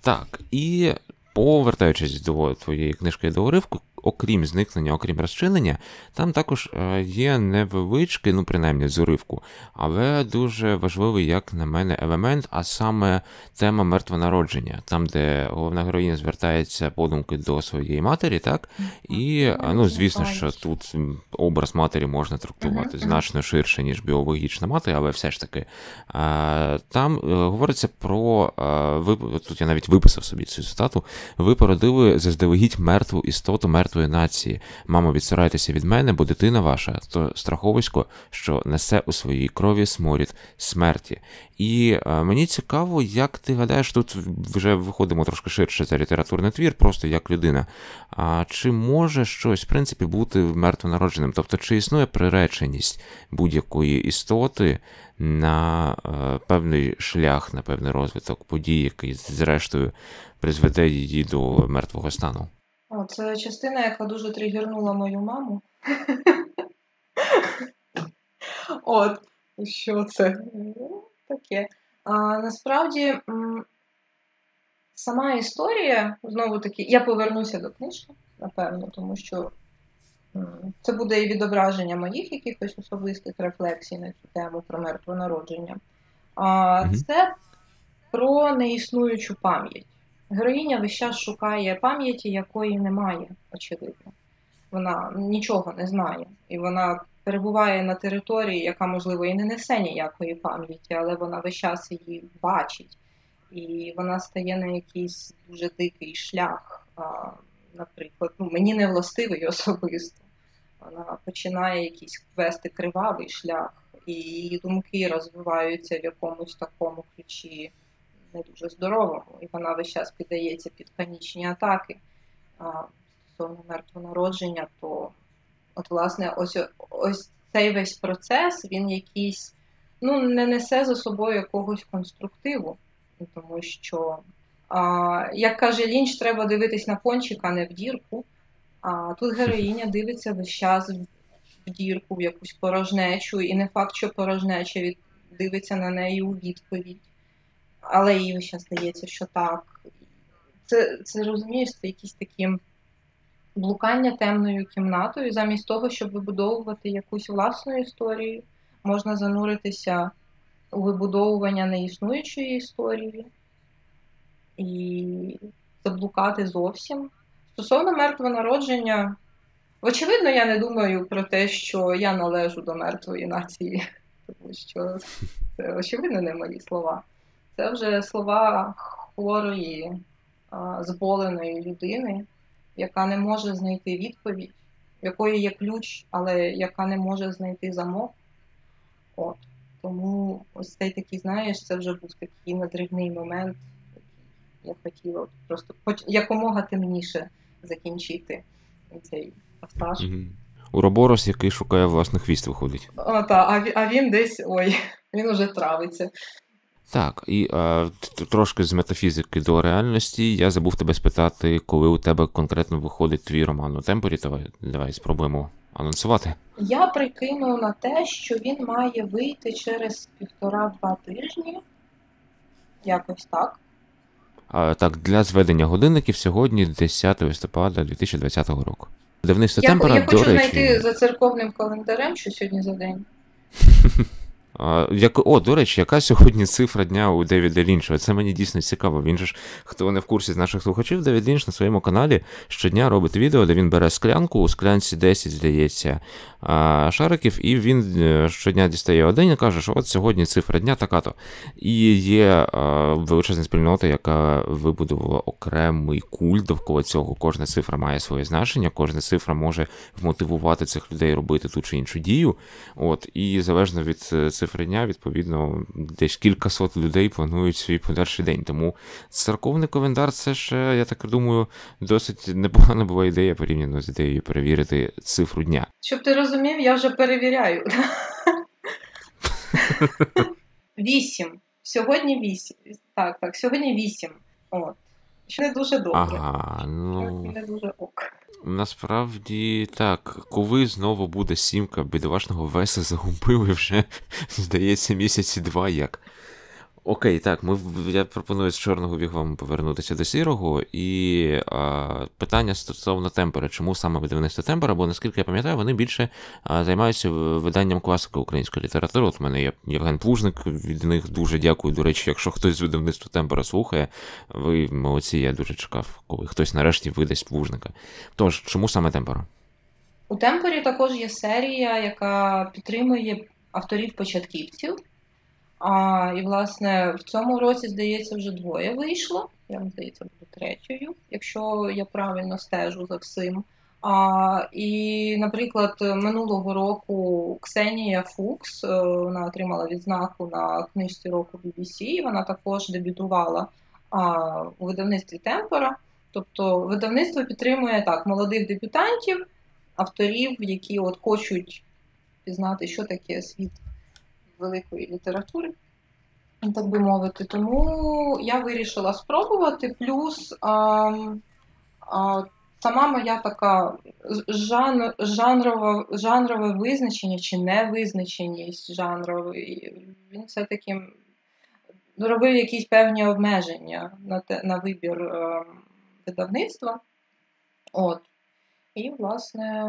так, і повертаючись до твоєї книжки до уривку, окрім зникнення, окрім розчинення, там також є невеличкий, ну, принаймні, з уривку, але дуже важливий, як на мене, елемент, а саме тема мертвонародження, там, де головна героїня звертається подумки до своєї матері, так? І, ну, звісно, що тут образ матері можна трактувати значно ширше, ніж біологічна мати, але все ж таки. Там говориться про, тут я навіть виписав собі цю цитату, ви породили заздалегідь мертву істоту мертву нації. Мамо, відсирайтеся від мене, бо дитина ваша то страховисько, що несе у своїй крові сморід смерті. І е, мені цікаво, як ти гадаєш, тут вже виходимо трошки ширше за літературний твір, просто як людина. А чи може щось, в принципі, бути мертвонародженим? Тобто, чи існує приреченість будь-якої істоти на е, певний шлях, на певний розвиток подій, який, зрештою, призведе її до мертвого стану? О, це частина, яка дуже тригернула мою маму. От, що це? Таке. А, насправді, сама історія, знову-таки, я повернуся до книжки, напевно, тому що це буде і відображення моїх якихось особистих рефлексій на цю тему про мертвонародження. А, це про неіснуючу пам'ять. Героїня весь час шукає пам'яті, якої немає, очевидно. Вона нічого не знає. І вона перебуває на території, яка, можливо, і не несе ніякої пам'яті, але вона весь час її бачить. І вона стає на якийсь дуже дикий шлях, наприклад, ну, мені не властивий особисто. Вона починає якийсь вести кривавий шлях, і її думки розвиваються в якомусь такому ключі, не дуже здоровому, і вона весь час піддається під панічні атаки. Стосовно мертвонародження, то от, власне, ось, ось цей весь процес, він якийсь, ну, не несе за собою якогось конструктиву, тому що, а, як каже Лінч, треба дивитись на пончик, а не в дірку, а тут героїня дивиться весь час в дірку, в якусь порожнечу, і не факт, що порожнеча від... дивиться на неї у відповідь. Але їй ще здається, що так. Це, це, розумієш, це якісь такі блукання темною кімнатою. Замість того, щоб вибудовувати якусь власну історію, можна зануритися у вибудовування неіснуючої історії і заблукати зовсім. Стосовно мертвонародження, очевидно, я не думаю про те, що я належу до мертвої нації, тому що це, очевидно, не мої слова. Це вже слова хворої, зболеної людини, яка не може знайти відповідь, якої є ключ, але яка не може знайти замок. От. Тому ось цей такий, знаєш, це вже був такий надривний момент, я хотіла просто хоч якомога темніше закінчити цей пасаж. Mm-hmm. Уроборос, який шукає власних хвіст, виходить. О, та, а він десь, ой, він уже травиться. Так, і е, трошки з метафізики до реальності. Я забув тебе спитати, коли у тебе конкретно виходить твій роман у Темпорі. Давай, давай спробуємо анонсувати. Я прикину на те, що він має вийти через півтора-два тижні. Якось так. А, так, для зведення годинників сьогодні десяте листопада дві тисячі двадцятого року. Давництво Темпора, до речі... Я хочу знайти за церковним календарем, що сьогодні за день. Як... О, до речі, яка сьогодні цифра дня у Девіда Лінча? Це мені дійсно цікаво. Він же ж, хто не в курсі з наших слухачів, Девід Лінч на своєму каналі щодня робить відео, де він бере склянку, у склянці десять, здається, шариків, і він щодня дістає один і каже, що от сьогодні цифра дня така-то. І є величезна спільнота, яка вибудувала окремий культ довкола цього. Кожна цифра має своє значення, кожна цифра може вмотивувати цих людей робити ту чи іншу дію. От, і залежно від цих цифриня, відповідно, десь кількасот людей планують свій подальший день. Тому церковний календар – це ж, я так думаю, досить непогана була ідея порівняно з ідеєю перевірити цифру дня. Щоб ти розумів, я вже перевіряю. Вісім. Сьогодні вісім. Так, так, сьогодні вісім. От. Ще не дуже добре. Ага, ну... Не дуже ок. Насправді, так, коли знову буде сімка, бідолашного Веса загубили вже, здається, місяці два як. Окей, так, ми, я пропоную з чорного віку вам повернутися до сірого. І а, питання стосовно Темпорі. Чому саме видавництво Темпорі? Бо, наскільки я пам'ятаю, вони більше а, займаються виданням класики української літератури. От в мене є Євген Плужник, від них дуже дякую. До речі, якщо хтось з видавництва Темпорі слухає, ви молодці, я дуже чекав, коли хтось нарешті видасть Плужника. Тож, чому саме Темпорі? У Темпорі також є серія, яка підтримує авторів-початківців. А, і, власне, в цьому році, здається, вже двоє вийшло. Я, здається, буду третьою, якщо я правильно стежу за всім. А, і, наприклад, минулого року Ксенія Фукс, вона отримала відзнаку на книжці року бі бі сі, вона також дебютувала а, у видавництві Темпора. Тобто видавництво підтримує так молодих дебютантів, авторів, які от хочуть пізнати, що таке світ великої літератури, так би мовити. Тому я вирішила спробувати. Плюс а, а, сама моя така жан, жанрова, жанрове визначення чи невизначеність жанрової, він все-таки робив якісь певні обмеження на, те, на вибір а, видавництва. От. І, власне,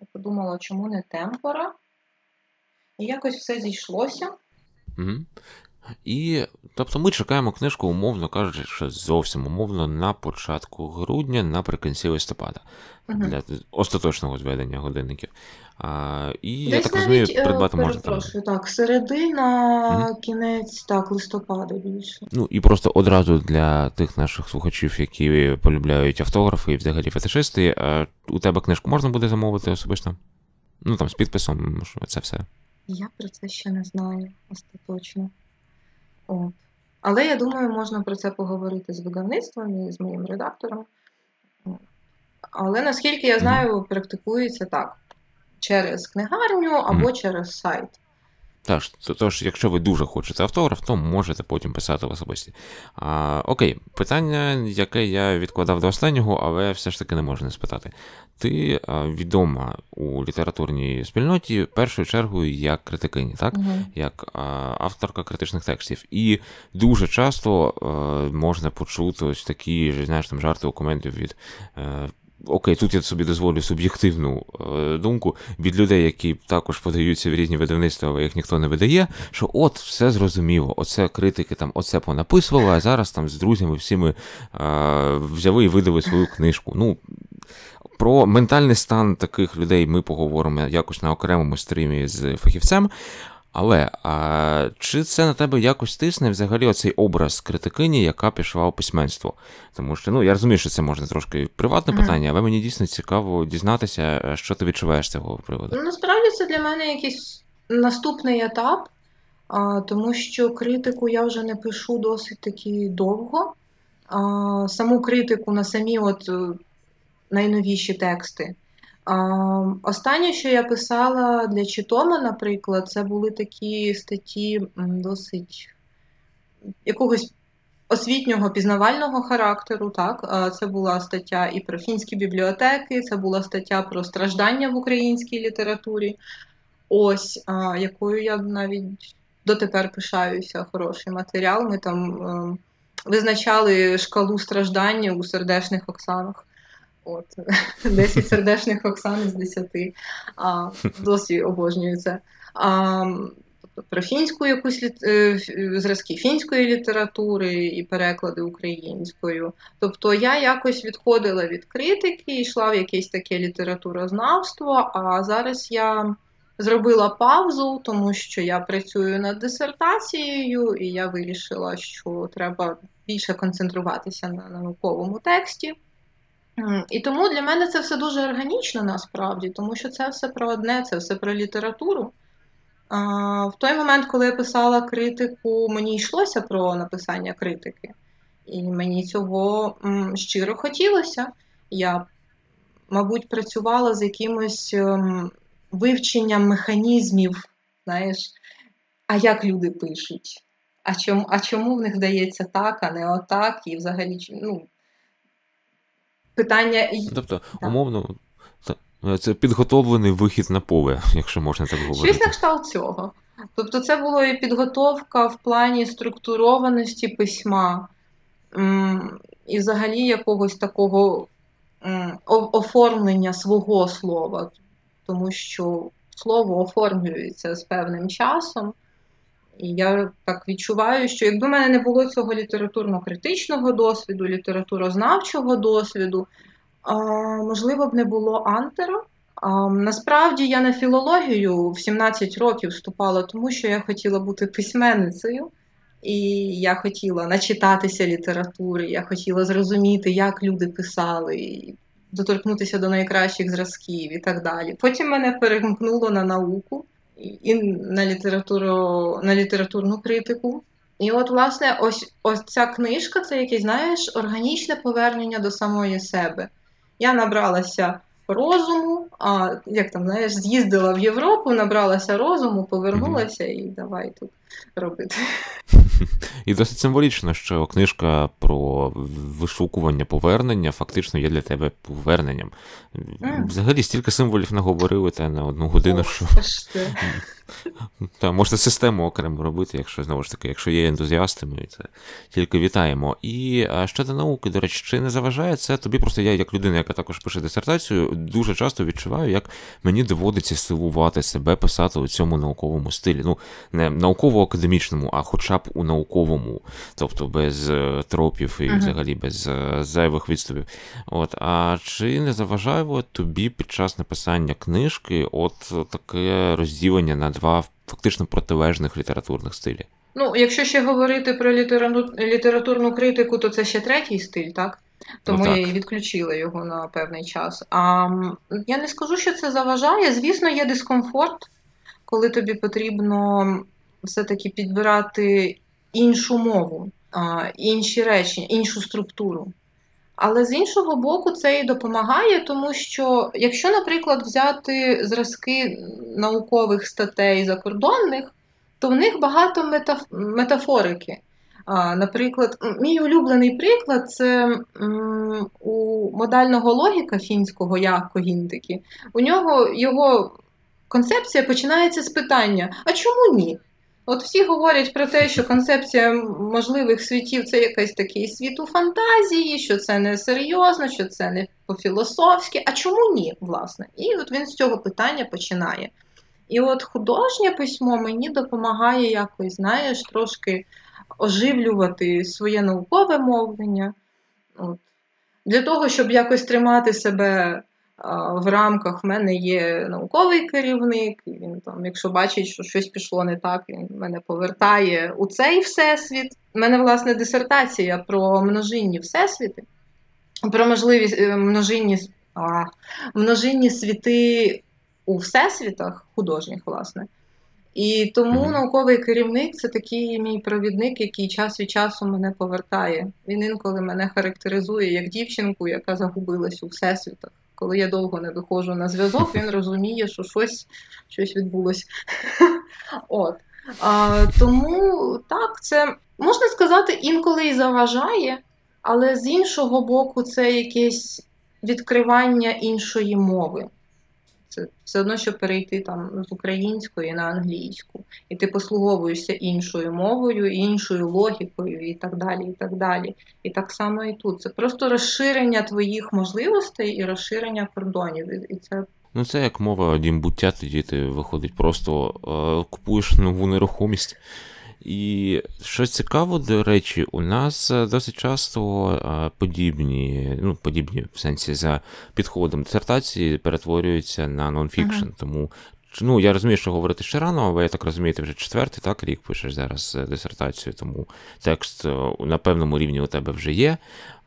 я подумала, чому не Темпора? І якось все зійшлося. Угу. І, тобто, ми чекаємо книжку, умовно кажучи, зовсім умовно, на початку грудня, наприкінці листопада. Угу. Для остаточного зведення годинників. А, і, десь я так розумію, придбати можна. Прошу, так, середина, угу. Кінець, так, листопада більше. Ну, і просто одразу для тих наших слухачів, які полюбляють автографи і взагалі фетишисти, а, у тебе книжку можна буде замовити особисто? Ну, там, з підписом, це все. Я про це ще не знаю остаточно. От. Але, я думаю, можна про це поговорити з видавництвом і з моїм редактором. Але, наскільки я знаю, практикується так. Через книгарню або mm. через сайт. Тож, тож, якщо ви дуже хочете автограф, то можете потім писати в особисті. А, окей, питання, яке я відкладав до останнього, але все ж таки не можна спитати. Ти відома у літературній спільноті першою чергою як критикиня, так? Mm-hmm. Як а, авторка критичних текстів. І дуже часто а, можна почути ось такі, знаєш, там жарти у коментів від... А, окей, тут я собі дозволю суб'єктивну е, думку від людей, які також подаються в різні видавництва, але їх ніхто не видає, що от, все зрозуміло, оце критики там, оце понаписували, а зараз там з друзями всі ми е, взяли і видали свою книжку. Ну, про ментальний стан таких людей ми поговоримо якось на окремому стрімі з фахівцем. Але а, чи це на тебе якось тисне взагалі оцей образ критикині, яка пішла у письменство? Тому що, ну, я розумію, що це можна трошки приватне mm-hmm. питання, але мені дійсно цікаво дізнатися, що ти відчуваєш з цього приводу. Ну, насправді це для мене якийсь наступний етап, а, тому що критику я вже не пишу досить таки довго. А, саму критику на самі от найновіші тексти. Останнє, що я писала для Читома, наприклад, це були такі статті досить якогось освітнього, пізнавального характеру. Так? Це була стаття і про фінські бібліотеки, це була стаття про страждання в українській літературі. Ось, якою я навіть дотепер пишаюся, хороший матеріал. Ми там визначали шкалу страждання у сердечних Оксанах. От, десять сердечних Оксан із десяти. А, досі обожнюю це. А, про фінську якусь лі... зразки фінської літератури і переклади українською. Тобто я якось відходила від критики, йшла в якесь таке літературознавство, а зараз я зробила паузу, тому що я працюю над дисертацією, і я вирішила, що треба більше концентруватися на науковому тексті. І тому для мене це все дуже органічно насправді, тому що це все про одне, це все про літературу. В той момент, коли я писала критику, мені йшлося про написання критики. І мені цього щиро хотілося. Я, мабуть, працювала з якимось вивченням механізмів, знаєш, а як люди пишуть, а чому, а чому в них вдається так, а не отак, і взагалі, ну, питання... Тобто, так. умовно, це підготовлений вихід на поле, якщо можна так говорити. Щось на кшталт цього. Тобто це було і підготовка в плані структурованості письма, і взагалі якогось такого оформлення свого слова, тому що слово оформлюється з певним часом, і я так відчуваю, що якби в мене не було цього літературно-критичного досвіду, літературознавчого досвіду, можливо б не було Антеро. Насправді я на філологію в сімнадцять років вступала, тому що я хотіла бути письменницею, і я хотіла начитатися літератури, я хотіла зрозуміти, як люди писали, доторкнутися до найкращих зразків і так далі. Потім мене перемкнуло на науку і на літературу, на літературну критику. І от, власне, ось, ось ця книжка – це якесь, знаєш, органічне повернення до самої себе. Я набралася розуму, а, як там, знаєш, з'їздила в Європу, набралася розуму, повернулася і давай тут робити. І досить символічно, що книжка про вишукування повернення фактично є для тебе поверненням. Mm. Взагалі стільки символів наговорили та на одну годину, oh, що... Та, можна систему окремо робити, якщо, знову ж таки, якщо є ентузіастами, це тільки вітаємо. І щодо науки, до речі, чи не заважає це тобі? Просто я, як людина, яка також пише дисертацію, дуже часто відчуваю, як мені доводиться силувати себе писати у цьому науковому стилі. Ну, не науково-академічному, а хоча б у науковому, тобто без тропів і [S2] Ага. [S1] Взагалі без зайвих відступів. От, а чи не заважає тобі під час написання книжки от таке розділення на два фактично протилежних літературних стилі? Ну, якщо ще говорити про літературну, літературну критику, то це ще третій стиль, так? Тому ну, так. я і відключила його на певний час. А, я не скажу, що це заважає. Звісно, є дискомфорт, коли тобі потрібно все-таки підбирати іншу мову, а, інші речі, іншу структуру. Але з іншого боку це і допомагає, тому що якщо, наприклад, взяти зразки наукових статей закордонних, то в них багато метаф... метафорики. А, наприклад, мій улюблений приклад – це м, у модального логіка фінського Яакко Гінтекі. У нього його концепція починається з питання «А чому ні?». От всі говорять про те, що концепція можливих світів – це якийсь такий світ у фантазії, що це не серйозно, що це не по-філософськи. А чому ні, власне? І от він з цього питання починає. І от художнє письмо мені допомагає якось, знаєш, трошки оживлювати своє наукове мовлення. От. Для того, щоб якось тримати себе... В рамках в мене є науковий керівник, і він там, якщо бачить, що щось пішло не так, він мене повертає у цей всесвіт. У мене, власне, дисертація про множинні всесвіти, про можливість множинні, а, множинні світи у всесвітах художніх, власне. І тому науковий керівник – це такий мій провідник, який час від часу мене повертає. Він інколи мене характеризує як дівчинку, яка загубилась у всесвітах. Коли я довго не виходжу на зв'язок, він розуміє, що щось, щось відбулося. От. А, тому, так, це, можна сказати, інколи і заважає, але з іншого боку це якесь відкривання іншої мови. Це все одно, що перейти там, з української на англійську. І ти послуговуєшся іншою мовою, іншою логікою і так далі, і так далі. І так само і тут. Це просто розширення твоїх можливостей і розширення кордонів. І це... Ну це як мова дімбуття, тоді ти виходить просто е, купуєш нову нерухомість. І що цікаво, до речі, у нас досить часто подібні, ну, подібні в сенсі за підходом дисертації перетворюються на нонфікшн, ага. тому Ну, я розумію, що говорити ще рано, але я так розумію, ти вже четвертий, так, рік пишеш зараз дисертацію, тому текст на певному рівні у тебе вже є.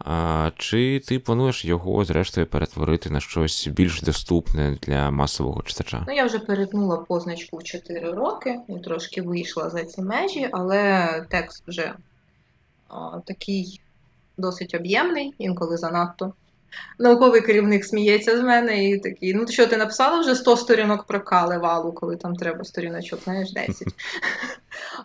А, чи ти плануєш його, зрештою, перетворити на щось більш доступне для масового читача? Ну, я вже перетнула позначку в чотири роки, я трошки вийшла за ці межі, але текст вже а, такий досить об'ємний, інколи занадто. Науковий керівник сміється з мене і такий, ну що, ти написала вже сто сторінок про Калевалу, коли там треба сторіночок, знаєш, десять.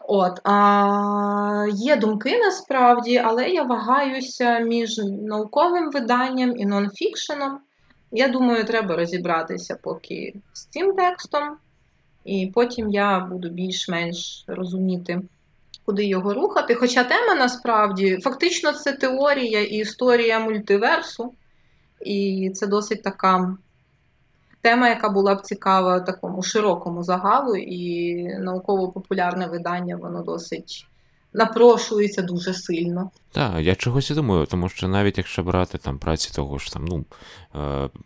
От, а, є думки насправді, але я вагаюся між науковим виданням і нонфікшеном. Я думаю, треба розібратися поки з цим текстом, і потім я буду більш-менш розуміти, куди його рухати. Хоча тема насправді, фактично це теорія і історія мультиверсу. І це досить така тема, яка була б цікава такому широкому загалу, і науково-популярне видання, воно досить напрошується дуже сильно. Так, я чогось і думаю, тому що навіть якщо брати там праці того ж там, ну,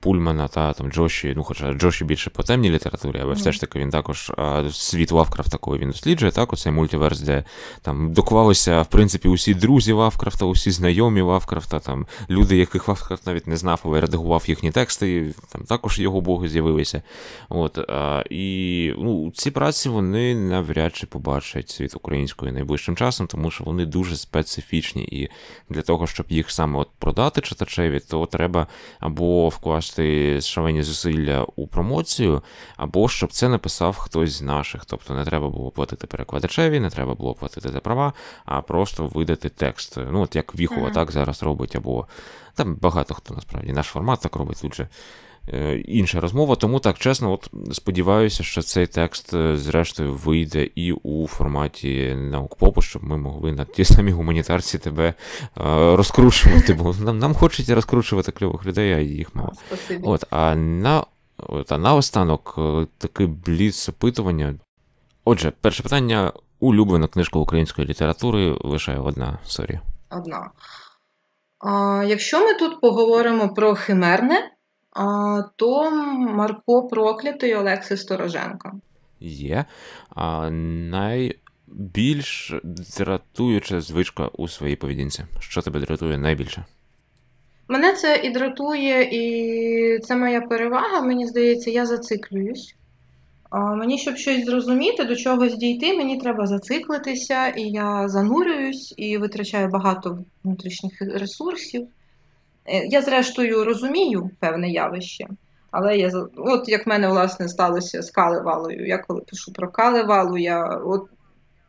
Пульмана та там Джоші, ну, хоча Джоші більше по темній літературі, але mm. все ж таки він також світ Лавкрафта, коли він досліджує, так, оцей мультиверс, де там докувалися, в принципі, усі друзі Лавкрафта, усі знайомі Лавкрафта, там, люди, яких Лавкрафт навіть не знав, але редагував їхні тексти, там також його боги з'явилися. От, а, і, ну, ці праці, вони навряд чи побачать світ української найближчим часом, тому що вони дуже специфічні. І для того, щоб їх саме от продати читачеві, то треба або вкласти шалені зусилля у промоцію, або щоб це написав хтось з наших. Тобто не треба було платити перекладачеві, не треба було платити за права, а просто видати текст. Ну, от як Віхова mm-hmm. так зараз робить, або там багато хто насправді. Наш формат так робить, тут же інша розмова. Тому так, чесно, от сподіваюся, що цей текст зрештою вийде і у форматі наукпопу, щоб ми могли на ті самі гуманітарці тебе е, розкручувати, бо нам, нам хочеться розкручувати кльових людей, а їх мало. Спасибо. От, а на, от, а на останок таке бліц опитування. Отже, перше питання. Улюблена книжка української літератури, лише одна, сорі. Одна. А, якщо ми тут поговоримо про химерне, то Марко Проклятий Олекси Стороженка. Є. А найбільш дратуюча звичка у своїй поведінці? Що тебе дратує найбільше? Мене це і дратує, і це моя перевага. Мені здається, я зациклююсь. А мені, щоб щось зрозуміти, до чогось дійти, мені треба зациклитися, і я занурююсь, і витрачаю багато внутрішніх ресурсів. Я, зрештою, розумію певне явище, але я, от як в мене, власне, сталося з Калевалою. Я коли пишу про Калевалу, я от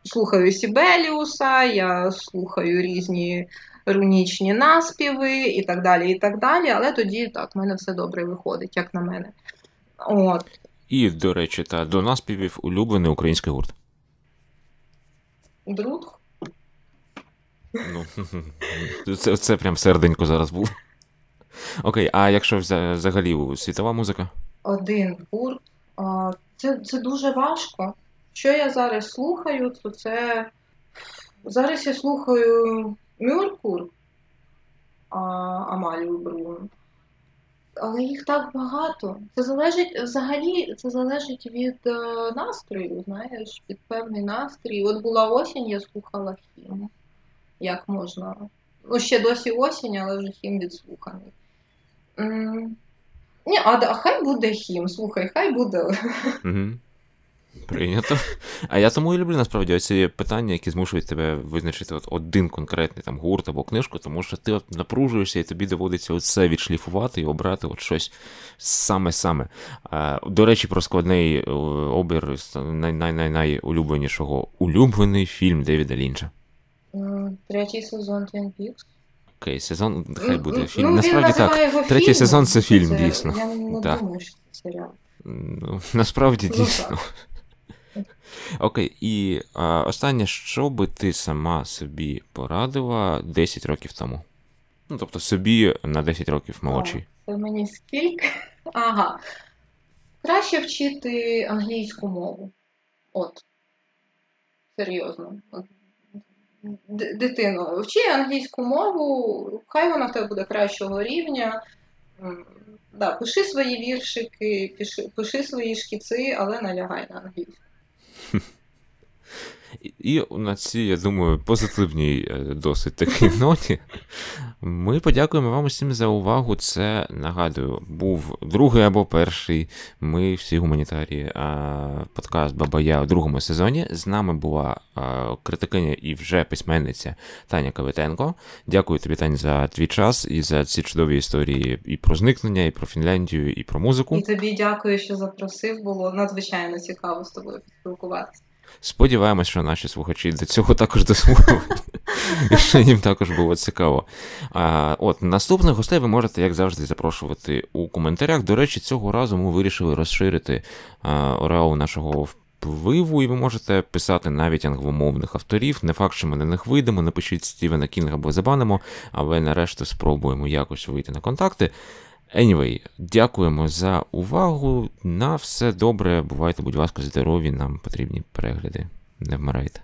слухаю Сібеліуса, я слухаю різні рунічні наспіви і так далі, і так далі, але тоді, так, в мене все добре виходить, як на мене. От. І, до речі, та до наспівів улюблений український гурт. Друг? Ну, це, це прям серденько зараз було. Окей, а якщо взагалі світова музика? Один гурт. Це, це дуже важко. Що я зараз слухаю, то це... Зараз я слухаю Мюркур, Амалію Брун. Але їх так багато. Це залежить, взагалі, це залежить від настрою, знаєш, від певний настрій. От була осінь, я слухала хіму. Як можна... Ну, ще досі осінь, але вже хім відслуханий. М-м- Ні, а, а хай буде хім, слухай, хай буде. Угу. Прийнято. А я тому і люблю, насправді, оці питання, які змушують тебе визначити от один конкретний там гурт або книжку, тому що ти от напружуєшся і тобі доводиться оце відшліфувати і обрати от щось саме-саме. А, до речі, про складний обір найулюбленішого. Улюблений фільм Девіда Лінча. Третій сезон Twin Peaks. Окей, сезон, нехай буде фільм. Ну, насправді так, третій фільм. сезон це фільм, це, дійсно. Я не так. думаю, що це серіал. Ну, насправді, ну, дійсно. Так. Окей, і а, останнє, що би ти сама собі порадила десять років тому? Ну, тобто собі на десять років молодшій. Це мені скільки? Ага. Краще вчити англійську мову. От. Серйозно. От. Дитино, вчи англійську мову, хай вона в тебе буде кращого рівня, Да, пиши свої віршики, пиши, пиши свої шкіци, але налягай на англійську. І на цій, я думаю, позитивній досить такій ноті ми подякуємо вам усім за увагу. Це, нагадую, був другий або перший, ми всі гуманітарії, подкаст «Бабая» у другому сезоні. З нами була критикиня і вже письменниця Таня Калитенко. Дякую тобі, Тань, за твій час і за ці чудові історії і про зникнення, і про Фінляндію, і про музику. І тобі дякую, що запросив. Було надзвичайно цікаво з тобою спілкуватися. Сподіваємось, що наші слухачі до цього також дослухали, і що їм також було цікаво. А, от, наступних гостей ви можете, як завжди, запрошувати у коментарях. До речі, цього разу ми вирішили розширити а, ореол нашого впливу, і ви можете писати навіть англомовних авторів. Не факт, що ми на них вийдемо, не пишіть Стівена Кінга, бо забанимо, але нарешті спробуємо якось вийти на контакти. Anyway, дякуємо за увагу. На все добре. Бувайте, будь ласка, здорові. Нам потрібні перегляди. Не вмирайте.